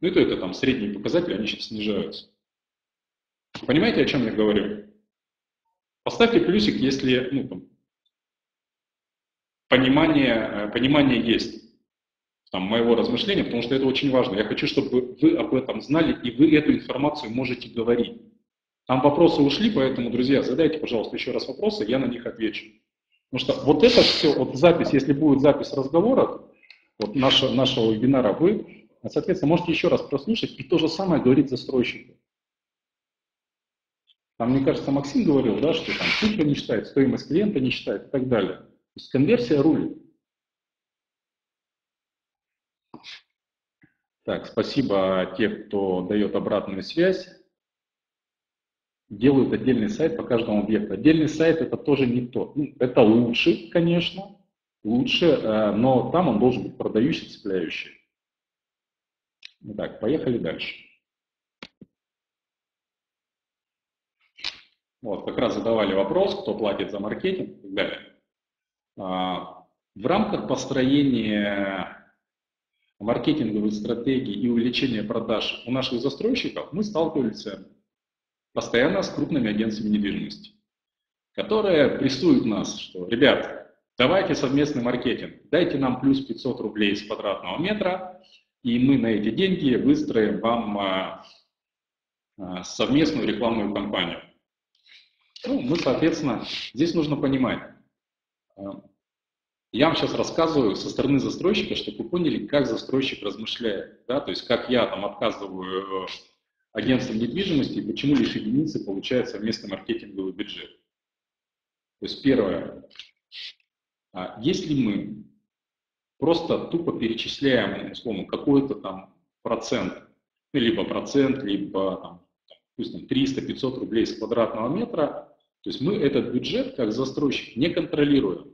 Ну и то это там средние показатели, они сейчас снижаются. Понимаете, о чем я говорю? Поставьте плюсик, если ну, там, понимание, понимание есть там, моего размышления, потому что это очень важно. Я хочу, чтобы вы об этом знали и вы эту информацию можете говорить. Там вопросы ушли, поэтому, друзья, задайте, пожалуйста, еще раз вопросы, я на них отвечу. Потому что вот это все, вот запись, если будет запись разговора, вот нашего, нашего вебинара, вы, соответственно, можете еще раз прослушать и то же самое говорить застройщику. Там, мне кажется, Максим говорил, да, что там цифры не считает, стоимость клиента не считает и так далее. То есть конверсия рулит. Так, спасибо тех, кто дает обратную связь. Делают отдельный сайт по каждому объекту. Отдельный сайт это тоже не то. Ну, это лучше, конечно, лучше, но там он должен быть продающий, цепляющий. Итак, поехали дальше. Вот, как раз задавали вопрос, кто платит за маркетинг и так далее. В рамках построения маркетинговых стратегий и увеличения продаж у наших застройщиков мы сталкиваемся постоянно с крупными агентствами недвижимости, которые прессуют нас, что, ребят, давайте совместный маркетинг, дайте нам плюс пятьсот рублей с квадратного метра, и мы на эти деньги выстроим вам а, а, совместную рекламную кампанию. Ну, мы, соответственно, здесь нужно понимать. Я вам сейчас рассказываю со стороны застройщика, чтобы вы поняли, как застройщик размышляет, да, то есть как я там отказываю агентством недвижимости и почему лишь единицы получают совместный маркетинговый бюджет. То есть первое, если мы просто тупо перечисляем, условно, какой-то там процент, либо процент, либо там, пусть там триста-пятьсот рублей с квадратного метра, то есть мы этот бюджет как застройщик не контролируем.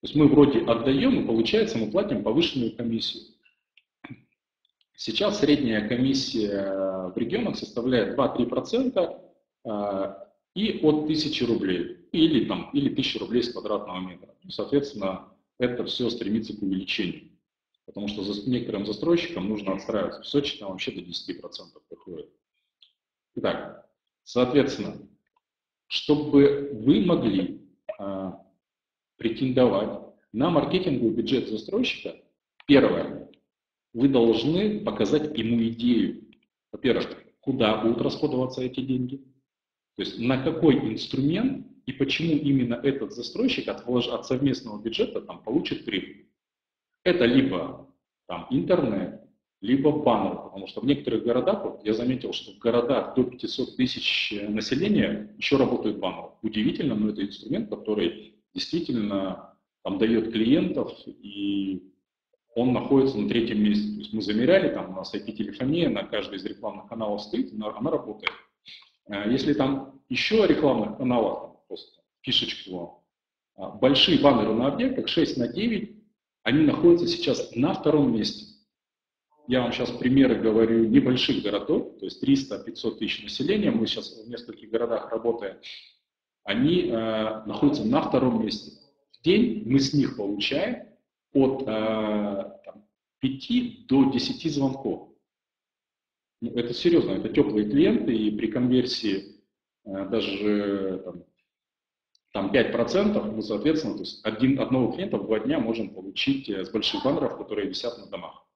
То есть мы вроде отдаем, и получается мы платим повышенную комиссию. Сейчас средняя комиссия в регионах составляет два-три процента и от тысячи рублей, или, там, или тысячи рублей с квадратного метра. Соответственно, это все стремится к увеличению, потому что некоторым застройщикам нужно отстраиваться. В Сочи там вообще до десяти процентов доходит. Итак, соответственно, чтобы вы могли а, претендовать на маркетинговый бюджет застройщика, первое, вы должны показать ему идею. Во-первых, куда будут расходоваться эти деньги, то есть на какой инструмент и почему именно этот застройщик от, от совместного бюджета там, получит прибыль. Это либо там, интернет, либо баннер, потому что в некоторых городах, вот я заметил, что в городах до пятисот тысяч населения еще работают баннеры. Удивительно, но это инструмент, который действительно там, дает клиентов и... Он находится на третьем месте. То есть мы замеряли, там у нас ай пи-телефония на каждой из рекламных каналов стоит, она работает. Если там еще рекламных каналов, там просто фишечки вам, большие баннеры на объектах, шесть на девять, они находятся сейчас на втором месте. Я вам сейчас примеры говорю небольших городов, то есть триста-пятьсот тысяч населения, мы сейчас в нескольких городах работаем, они э, находятся на втором месте. В день мы с них получаем от э, там, пяти до десяти звонков. это серьезно, это теплые клиенты, и при конверсии даже там, там пять процентов, ну, соответственно, то есть один, одного клиента в два дня можем получить с больших баннеров, которые висят на домах.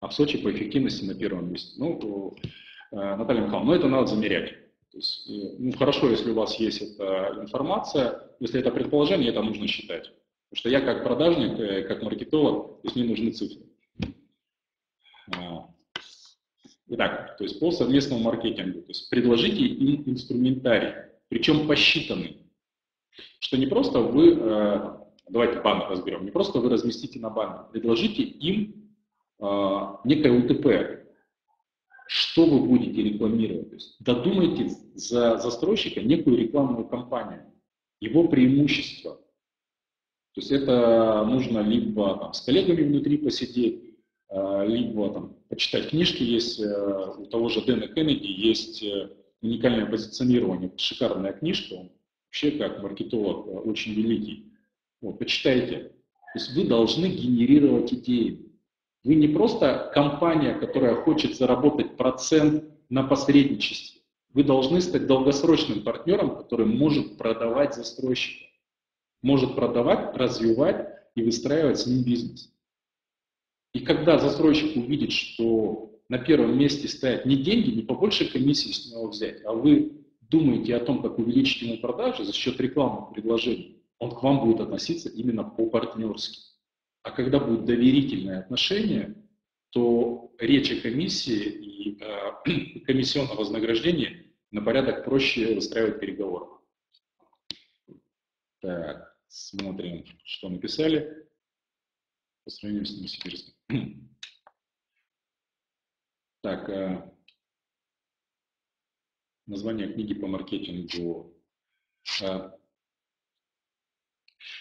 А в Сочи по эффективности на первом месте. Ну, Наталья Михайловна, но это надо замерять. То есть, ну, хорошо, если у вас есть эта информация, если это предположение, это нужно считать. Потому что я как продажник, как маркетолог, то есть мне нужны цифры. Итак, то есть по совместному маркетингу. То есть предложите им инструментарий, причем посчитанный. Что не просто вы, давайте баннер разберем, не просто вы разместите на баннер, предложите им некое УТП. Что вы будете рекламировать? То есть додумайте за застройщика некую рекламную кампанию, его преимущества. То есть это нужно либо там, с коллегами внутри посидеть, либо там, почитать книжки, есть у того же Дэна Кеннеди есть уникальное позиционирование, шикарная книжка, он вообще как маркетолог очень великий. Вот, почитайте. То есть вы должны генерировать идеи. Вы не просто компания, которая хочет заработать процент на посредничестве. Вы должны стать долгосрочным партнером, который может продавать застройщика, может продавать, развивать и выстраивать с ним бизнес. И когда застройщик увидит, что на первом месте стоят не деньги, не побольше комиссии с него взять, а вы думаете о том, как увеличить ему продажи за счет рекламных предложений, он к вам будет относиться именно по-партнерски. А когда будет доверительное отношение, то речь о комиссии и э, комиссионном вознаграждении на порядок проще выстраивать переговоры. Так, смотрим, что написали. По сравнению с Новосибирском. Так, э, название книги по маркетингу. Э,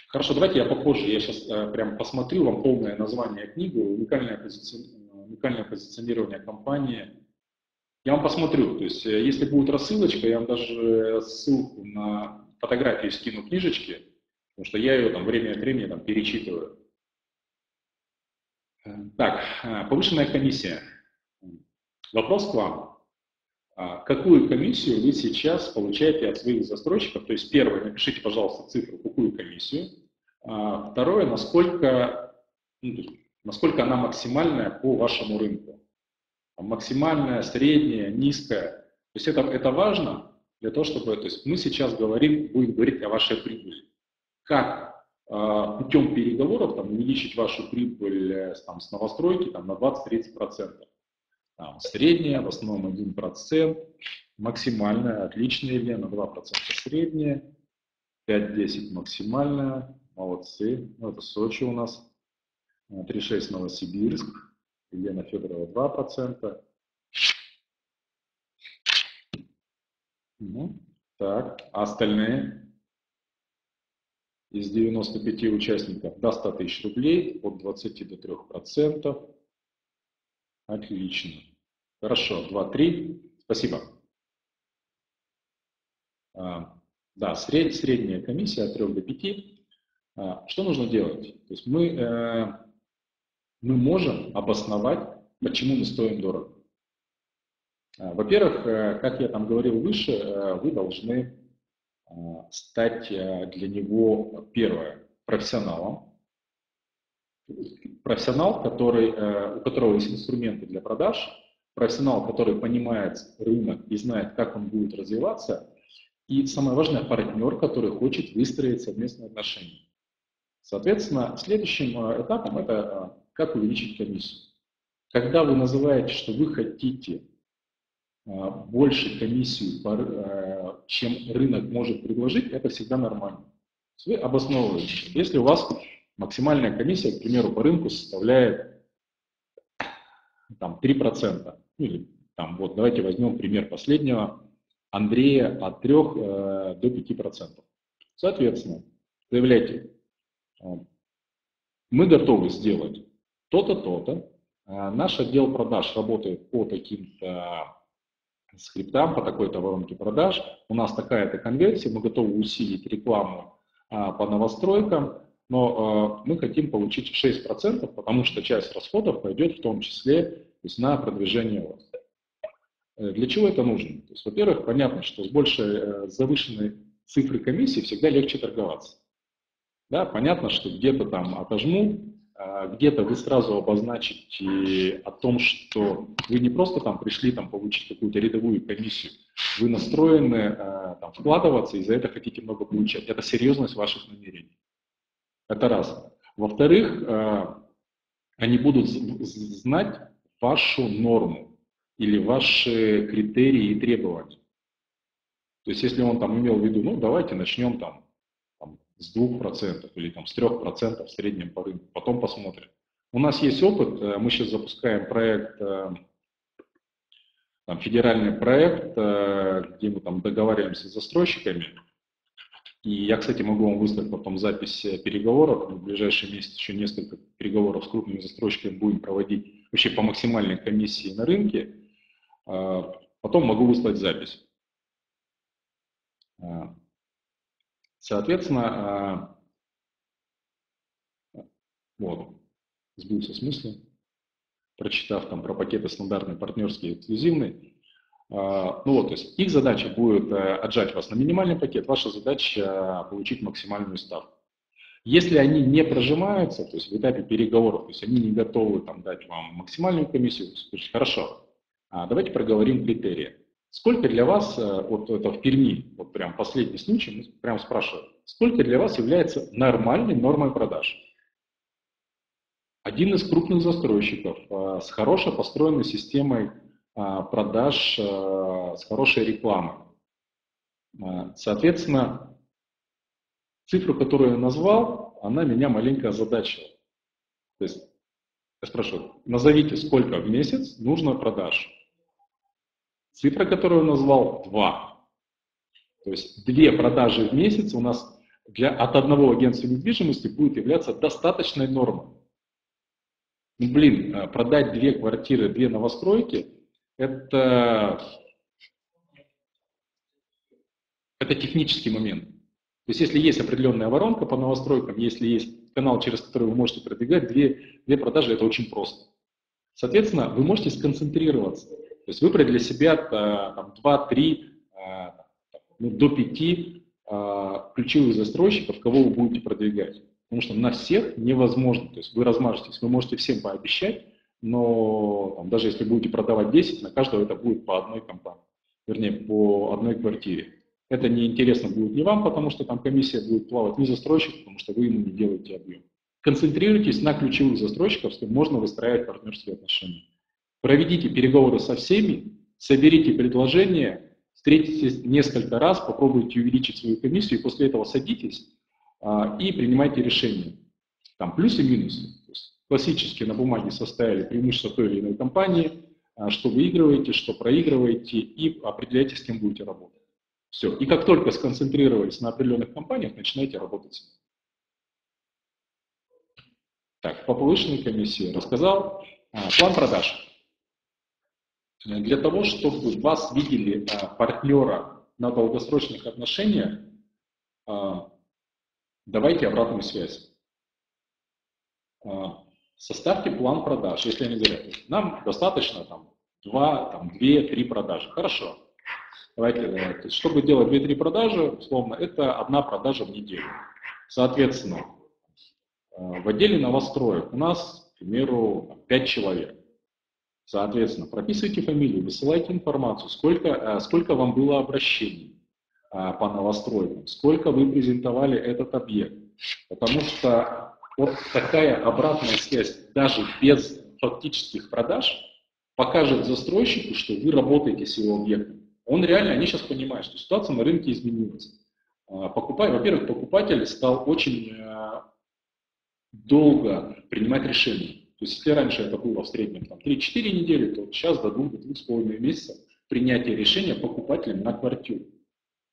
хорошо, давайте я попозже, я сейчас э, прям посмотрю вам полное название книги, уникальное, пози... уникальное позиционирование компании. Я вам посмотрю, то есть э, если будет рассылочка, я вам даже ссылку на фотографии скину книжечки, потому что я ее там время от времени там, перечитываю. Так, повышенная комиссия. Вопрос к вам. Какую комиссию вы сейчас получаете от своих застройщиков? То есть первое, напишите, пожалуйста, цифру, какую комиссию. Второе, насколько, насколько она максимальная по вашему рынку. Максимальная, средняя, низкая. То есть это, это важно для того, чтобы... То есть мы сейчас говорим, будем говорить о вашей прибыли. Как путем переговоров там, увеличить вашу прибыль там, с новостройки там, на двадцать-тридцать процентов. Там, средняя, в основном один процент, максимальная, отличная, Елена, два процента средняя, пять-десять процентов максимальная, молодцы, ну, это Сочи у нас, три-шесть Новосибирск, Елена Федорова два процента. Ну, так, а остальные? Из девяноста пяти участников до ста тысяч рублей, от двадцати до трёх процентов. Отлично. Хорошо, два-три. Спасибо. Да, сред, средняя комиссия от трёх до пяти. Что нужно делать? То есть мы, мы можем обосновать, почему мы стоим дорого. Во-первых, как я там говорил выше, вы должны... стать для него, первое, профессионалом. Профессионал, который, у которого есть инструменты для продаж, профессионал, который понимает рынок и знает, как он будет развиваться, и самое важное, партнер, который хочет выстроить совместные отношения. Соответственно, следующим этапом это как увеличить комиссию. Когда вы называете, что вы хотите больше комиссию, чем рынок может предложить, это всегда нормально. Вы обосновываете. Если у вас максимальная комиссия, к примеру, по рынку составляет там, три процента, или там, вот, давайте возьмем пример последнего, Андрея от трёх э, до пяти процентов. Соответственно, заявляйте, мы готовы сделать то-то, то-то, наш отдел продаж работает по таким-то скриптам, по такой-то воронке продаж, у нас такая-то конверсия, мы готовы усилить рекламу а, по новостройкам, но а, мы хотим получить шесть процентов, потому что часть расходов пойдет в том числе то есть на продвижение вас. Для чего это нужно? Во-первых, понятно, что с большей завышенной цифрой комиссии всегда легче торговаться. Да, понятно, что где-то там отожму, где-то вы сразу обозначите о том, что вы не просто там пришли там, получить какую-то рядовую комиссию, вы настроены там, вкладываться и за это хотите много получать. Это серьезность ваших намерений. Это раз. Во-вторых, они будут знать вашу норму или ваши критерии и требования. То есть если он там имел в виду, ну давайте начнем там, там с двух процентов или там, с трех процентов в среднем по рынку, потом посмотрим. У нас есть опыт, мы сейчас запускаем проект, там, федеральный проект, где мы там договариваемся с застройщиками. И я, кстати, могу вам выставить потом запись переговоров. Мы в ближайший месяц еще несколько переговоров с крупными застройщиками будем проводить вообще по максимальной комиссии на рынке. Потом могу выставить запись. Соответственно, вот, сбился с мысли, прочитав там про пакеты стандартные, партнерские, эксклюзивные. Ну вот, то есть их задача будет отжать вас на минимальный пакет, ваша задача получить максимальную ставку. Если они не прожимаются, то есть в этапе переговоров, то есть они не готовы там, дать вам максимальную комиссию, то есть, хорошо, давайте проговорим критерии. Сколько для вас, вот это в Перми, вот прям последний случай, мы прям спрашиваем, сколько для вас является нормальной нормой продаж? Один из крупных застройщиков с хорошей построенной системой продаж, с хорошей рекламой. Соответственно, цифру, которую я назвал, она меня маленько озадачила. То есть, я спрашиваю, назовите, сколько в месяц нужно продаж. Цифра, которую я назвал, два. То есть, две продажи в месяц у нас для, от одного агентства недвижимости будет являться достаточной нормой. Ну, блин, продать две квартиры, две новостройки, Это, это технический момент. То есть если есть определенная воронка по новостройкам, если есть канал, через который вы можете продвигать, две, две продажи, это очень просто. Соответственно, вы можете сконцентрироваться. То есть выбрать для себя там, два-три, до пяти ключевых застройщиков, кого вы будете продвигать. Потому что на всех невозможно. То есть вы размажетесь, вы можете всем пообещать, но там, даже если будете продавать десять, на каждого это будет по одной компании, вернее, по одной квартире. Это неинтересно будет ни вам, потому что там комиссия будет плавать, ни застройщик, потому что вы ему не делаете объем. Концентрируйтесь на ключевых застройщиков, с кем можно выстраивать партнерские отношения. Проведите переговоры со всеми, соберите предложения, встретитесь несколько раз, попробуйте увеличить свою комиссию, и после этого садитесь а, и принимайте решение. Там плюсы и минусы. Классически на бумаге составили преимущества той или иной компании, что выигрываете, что проигрываете, и определяете, с кем будете работать. Все. И как только сконцентрировались на определенных компаниях, начинаете работать с ними. Так, по повышенной комиссии рассказал. А, план продаж. Для того, чтобы вас видели а, партнера на долгосрочных отношениях, а, давайте обратную связь. А, Составьте план продаж, если они говорят, нам достаточно там, два, там, две-три продажи. Хорошо. Давайте, давайте. Чтобы делать две-три продажи, условно, это одна продажа в неделю. Соответственно, в отделе новостроек у нас, к примеру, пять человек. Соответственно, прописывайте фамилию, высылайте информацию, сколько, сколько вам было обращений по новостройкам, сколько вы презентовали этот объект. Потому что вот такая обратная связь, даже без фактических продаж, покажет застройщику, что вы работаете с его объектом. Он реально, они сейчас понимают, что ситуация на рынке изменилась. Во-первых, покупатель стал очень долго принимать решения. То есть, если раньше это было в среднем три-четыре недели, то сейчас до двух-двух с половиной месяцев принятие решения покупателем на квартиру.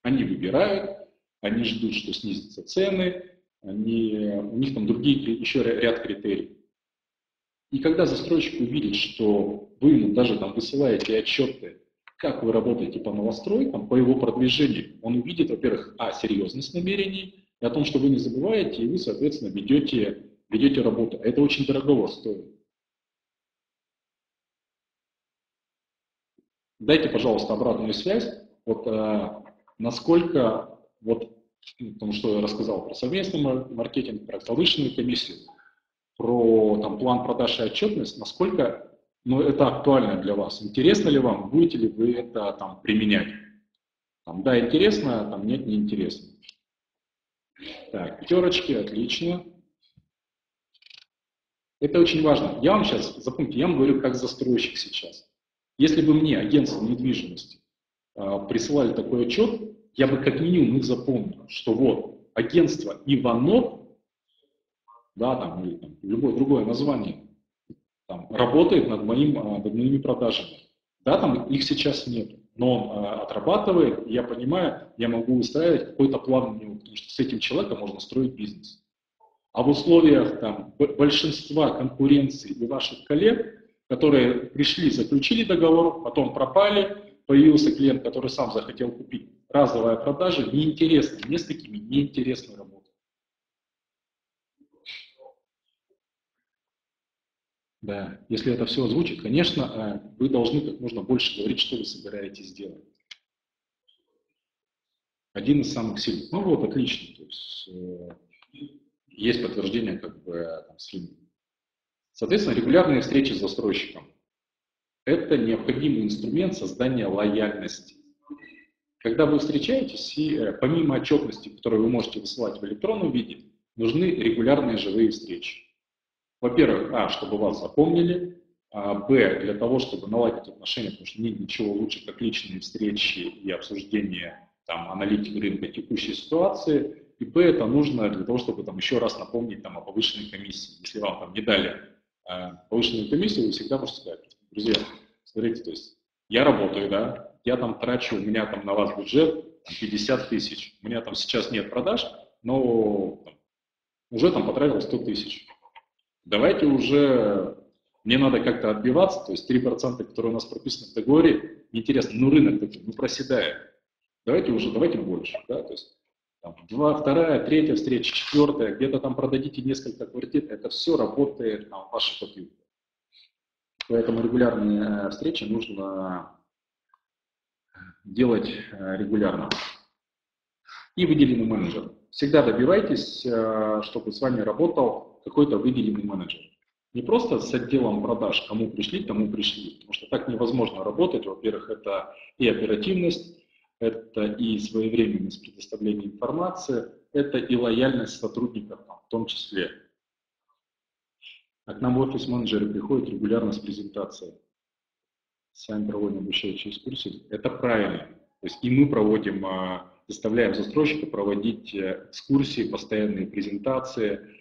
Они выбирают, они ждут, что снизятся цены, Они, у них там другие еще ряд критерий. И когда застройщик увидит, что вы ему даже там высылаете отчеты, как вы работаете по новостройкам, по его продвижению, он увидит, во-первых, а, серьезность намерений, и о том, что вы не забываете, и вы, соответственно, ведете, ведете работу. Это очень дорого стоит. дайте, пожалуйста, обратную связь, вот, э, насколько, вот, потому что я рассказал про совместный маркетинг, про повышенную комиссию, про там, план продаж и отчетность, насколько ну, это актуально для вас, интересно ли вам, будете ли вы это там, применять. Там, да, интересно, а там нет, неинтересно. Так, пятерочки, отлично. Это очень важно. Я вам сейчас, запомните, я вам говорю как застройщик сейчас. Если бы мне агентство недвижимости э, присылали такой отчет, я бы как минимум их запомнил, что вот агентство Иванов, да, там, или там, любое другое название, там, работает над, моим, над моими продажами. Да, там их сейчас нет, но он э, отрабатывает, я понимаю, я могу устраивать какой-то план на него, потому что с этим человеком можно строить бизнес. А в условиях там, большинства конкуренции и ваших коллег, которые пришли, заключили договор, потом пропали, появился клиент, который сам захотел купить, разовая продажа неинтересна, мне с такими неинтересно работать. Да, если это все озвучит, конечно, вы должны как можно больше говорить, что вы собираетесь делать. Один из самых сильных. Ну вот, отлично. То есть, есть подтверждение как бы там, с людьми. Соответственно, регулярные встречи с застройщиком. Это необходимый инструмент создания лояльности. Когда вы встречаетесь, и помимо отчетности, которую вы можете высылать в электронном виде, нужны регулярные живые встречи. Во-первых, а, чтобы вас запомнили, а, б, для того, чтобы наладить отношения, потому что нет ничего лучше, как личные встречи и обсуждение там, аналитики рынка текущей ситуации, и б, это нужно для того, чтобы там, еще раз напомнить там, о повышенной комиссии. Если вам там, не дали а, повышенную комиссию, вы всегда можете сказать: друзья, смотрите, то есть я работаю, да, я там трачу, у меня там на вас бюджет там, пятьдесят тысяч, у меня там сейчас нет продаж, но там, уже там потратил сто тысяч. Давайте уже, мне надо как-то отбиваться, то есть три процента, которые у нас прописаны в договоре, интересно, ну рынок такой, ну проседает, давайте уже, давайте больше, да, то есть там, два, вторая, третья встреча, четвертая, где-то там продадите несколько квартир, это все работает на ваши копии. Поэтому регулярные встречи нужно делать регулярно. И выделенный менеджер. Всегда добивайтесь, чтобы с вами работал какой-то выделенный менеджер. Не просто с отделом продаж, кому пришли, тому пришли. Потому что так невозможно работать. Во-первых, это и оперативность, это и своевременность предоставления информации, это и лояльность сотрудников в том числе. А к нам офис-менеджеры приходят регулярно с презентацией. Сами проводим обучающие экскурсии. Это правильно. То есть и мы проводим, заставляем застройщика проводить экскурсии, постоянные презентации,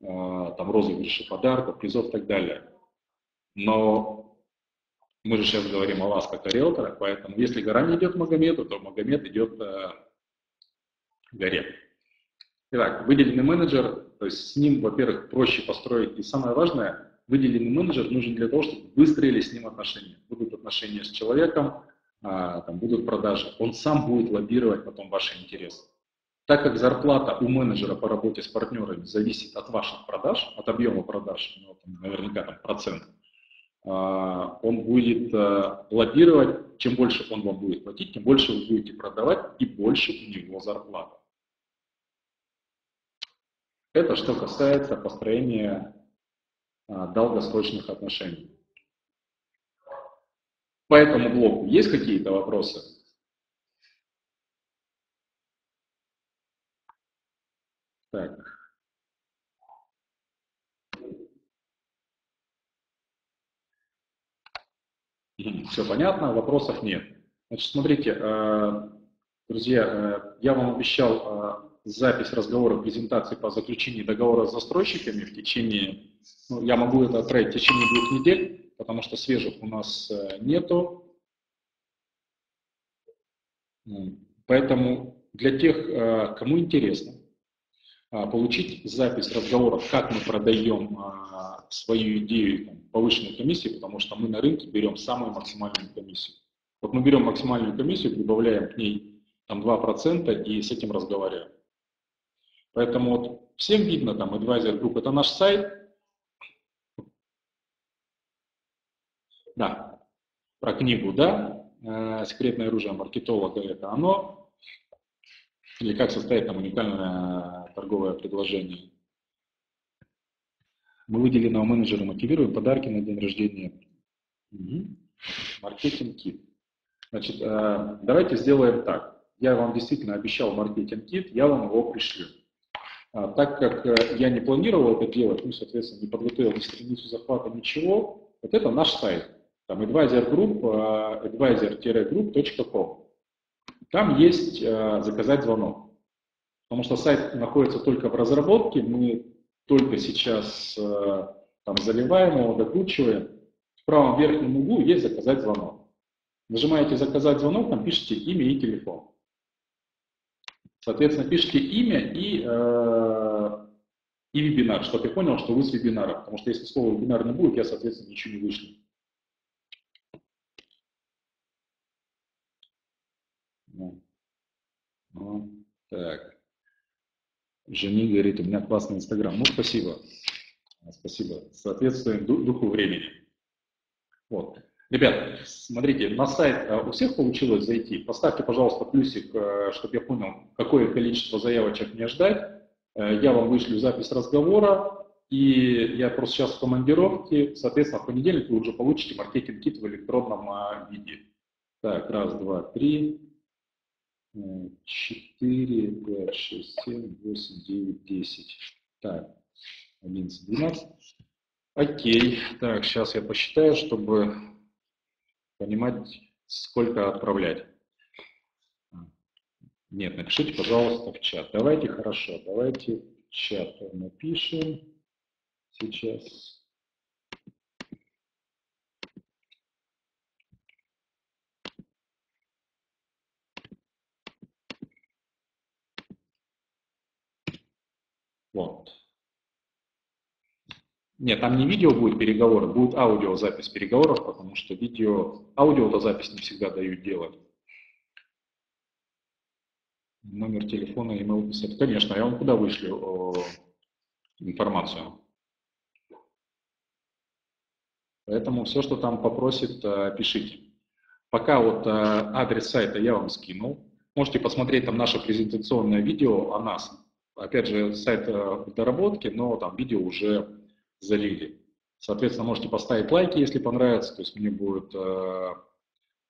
там розыгрыши подарков, призов и так далее. Но мы же сейчас говорим о вас как о риэлторах, поэтому если гора не идет Магомету, то Магомед идет горе. Итак, выделенный менеджер, то есть с ним, во-первых, проще построить, и самое важное, выделенный менеджер нужен для того, чтобы выстроили с ним отношения. Будут отношения с человеком, а, там, будут продажи. Он сам будет лоббировать потом ваши интересы. Так как зарплата у менеджера по работе с партнерами зависит от ваших продаж, от объема продаж, ну, там, наверняка там процент, а, он будет а, лоббировать, чем больше он вам будет платить, тем больше вы будете продавать и больше у него зарплата. Это что касается построения а, долгосрочных отношений. По этому блоку есть какие-то вопросы? Так. Все понятно, вопросов нет. Значит, смотрите, друзья, я вам обещал запись разговора, презентации по заключении договора с застройщиками в течение, ну, я могу это отправить в течение двух недель, потому что свежих у нас нету. Поэтому для тех, кому интересно, получить запись разговоров, как мы продаем свою идею повышенной комиссии, потому что мы на рынке берем самую максимальную комиссию. Вот мы берем максимальную комиссию, прибавляем к ней там два процента и с этим разговариваем. Поэтому вот всем видно, там, Эдвайзер Групп, это наш сайт. Да, про книгу, да, э, секретное оружие маркетолога – это оно, или как состоит там уникальное торговое предложение. Мы выделенного менеджера мотивируем, подарки на день рождения. Угу. Маркетинг-кит. Значит, э, давайте сделаем так. Я вам действительно обещал маркетинг-кит, я вам его пришлю. А, так как я не планировал это делать, ну, соответственно, не подготовил ни страницу захвата, ничего, вот это наш сайт. Там Эдвайзер Групп, эдвайзер групп точка ком. Там есть э, заказать звонок. Потому что сайт находится только в разработке, мы только сейчас э, там заливаем его, докручиваем. В правом верхнем углу есть заказать звонок. Нажимаете заказать звонок, там пишите имя и телефон. Соответственно, пишите имя и, э, и вебинар, чтобы я понял, что вы с вебинара. Потому что если слова вебинар не будет, я, соответственно, ничего не вышлю. Так. Жени говорит, у меня классный Инстаграм. Ну, спасибо. Спасибо. Соответствует духу времени. Вот. Ребят, смотрите, на сайт у всех получилось зайти. Поставьте, пожалуйста, плюсик, чтобы я понял, какое количество заявочек мне ждать. Я вам вышлю запись разговора, и я просто сейчас в командировке. Соответственно, в понедельник вы уже получите маркетинг-кит в электронном виде. Так, раз, два, три, четыре, пять, шесть, семь, восемь, девять, десять. Так, одиннадцать, двенадцать. Окей, так, сейчас я посчитаю, чтобы понимать, сколько отправлять. Нет, напишите, пожалуйста, в чат. Давайте, хорошо, давайте в чат напишем сейчас. Вот. Нет, там не видео будет переговоры, будет аудиозапись переговоров, потому что видео, аудио-то запись не всегда дают делать. Номер телефона, email писать. Конечно, я вам куда вышлю информацию. Поэтому все, что там попросит, пишите. Пока вот адрес сайта я вам скинул. Можете посмотреть там наше презентационное видео о нас. Опять же, сайт в доработке, но там видео уже залили. Соответственно, можете поставить лайки, если понравится, то есть мне будет э,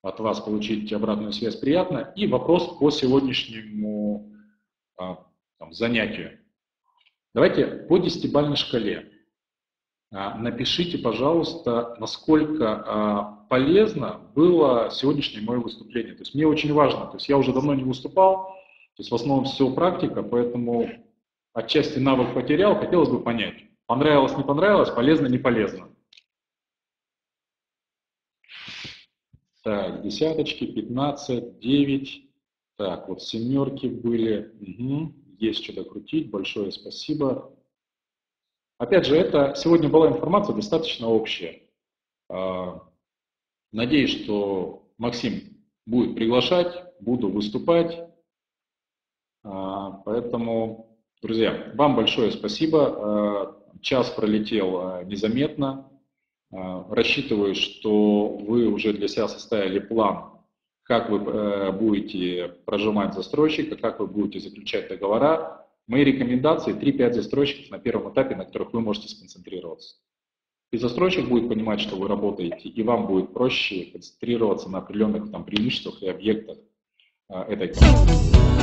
от вас получить обратную связь приятно. И вопрос по сегодняшнему э, там, занятию. Давайте по десятибалльной шкале. Э, напишите, пожалуйста, насколько э, полезно было сегодняшнее мое выступление. То есть мне очень важно, то есть я уже давно не выступал, то есть в основном все практика, поэтому отчасти навык потерял, хотелось бы понять. Понравилось, не понравилось, полезно, не полезно. Так, десяточки, пятнадцать, девять. Так, вот семерки были. Угу. Есть что докрутить. Большое спасибо. Опять же, это сегодня была информация достаточно общая. Надеюсь, что Максим будет приглашать, буду выступать. Поэтому, друзья, вам большое спасибо. Час пролетел незаметно. Рассчитываю, что вы уже для себя составили план, как вы будете прожимать застройщика, как вы будете заключать договора. Мои рекомендации – три-пять застройщиков на первом этапе, на которых вы можете сконцентрироваться. И застройщик будет понимать, что вы работаете, и вам будет проще концентрироваться на определенных там преимуществах и объектах этой компании.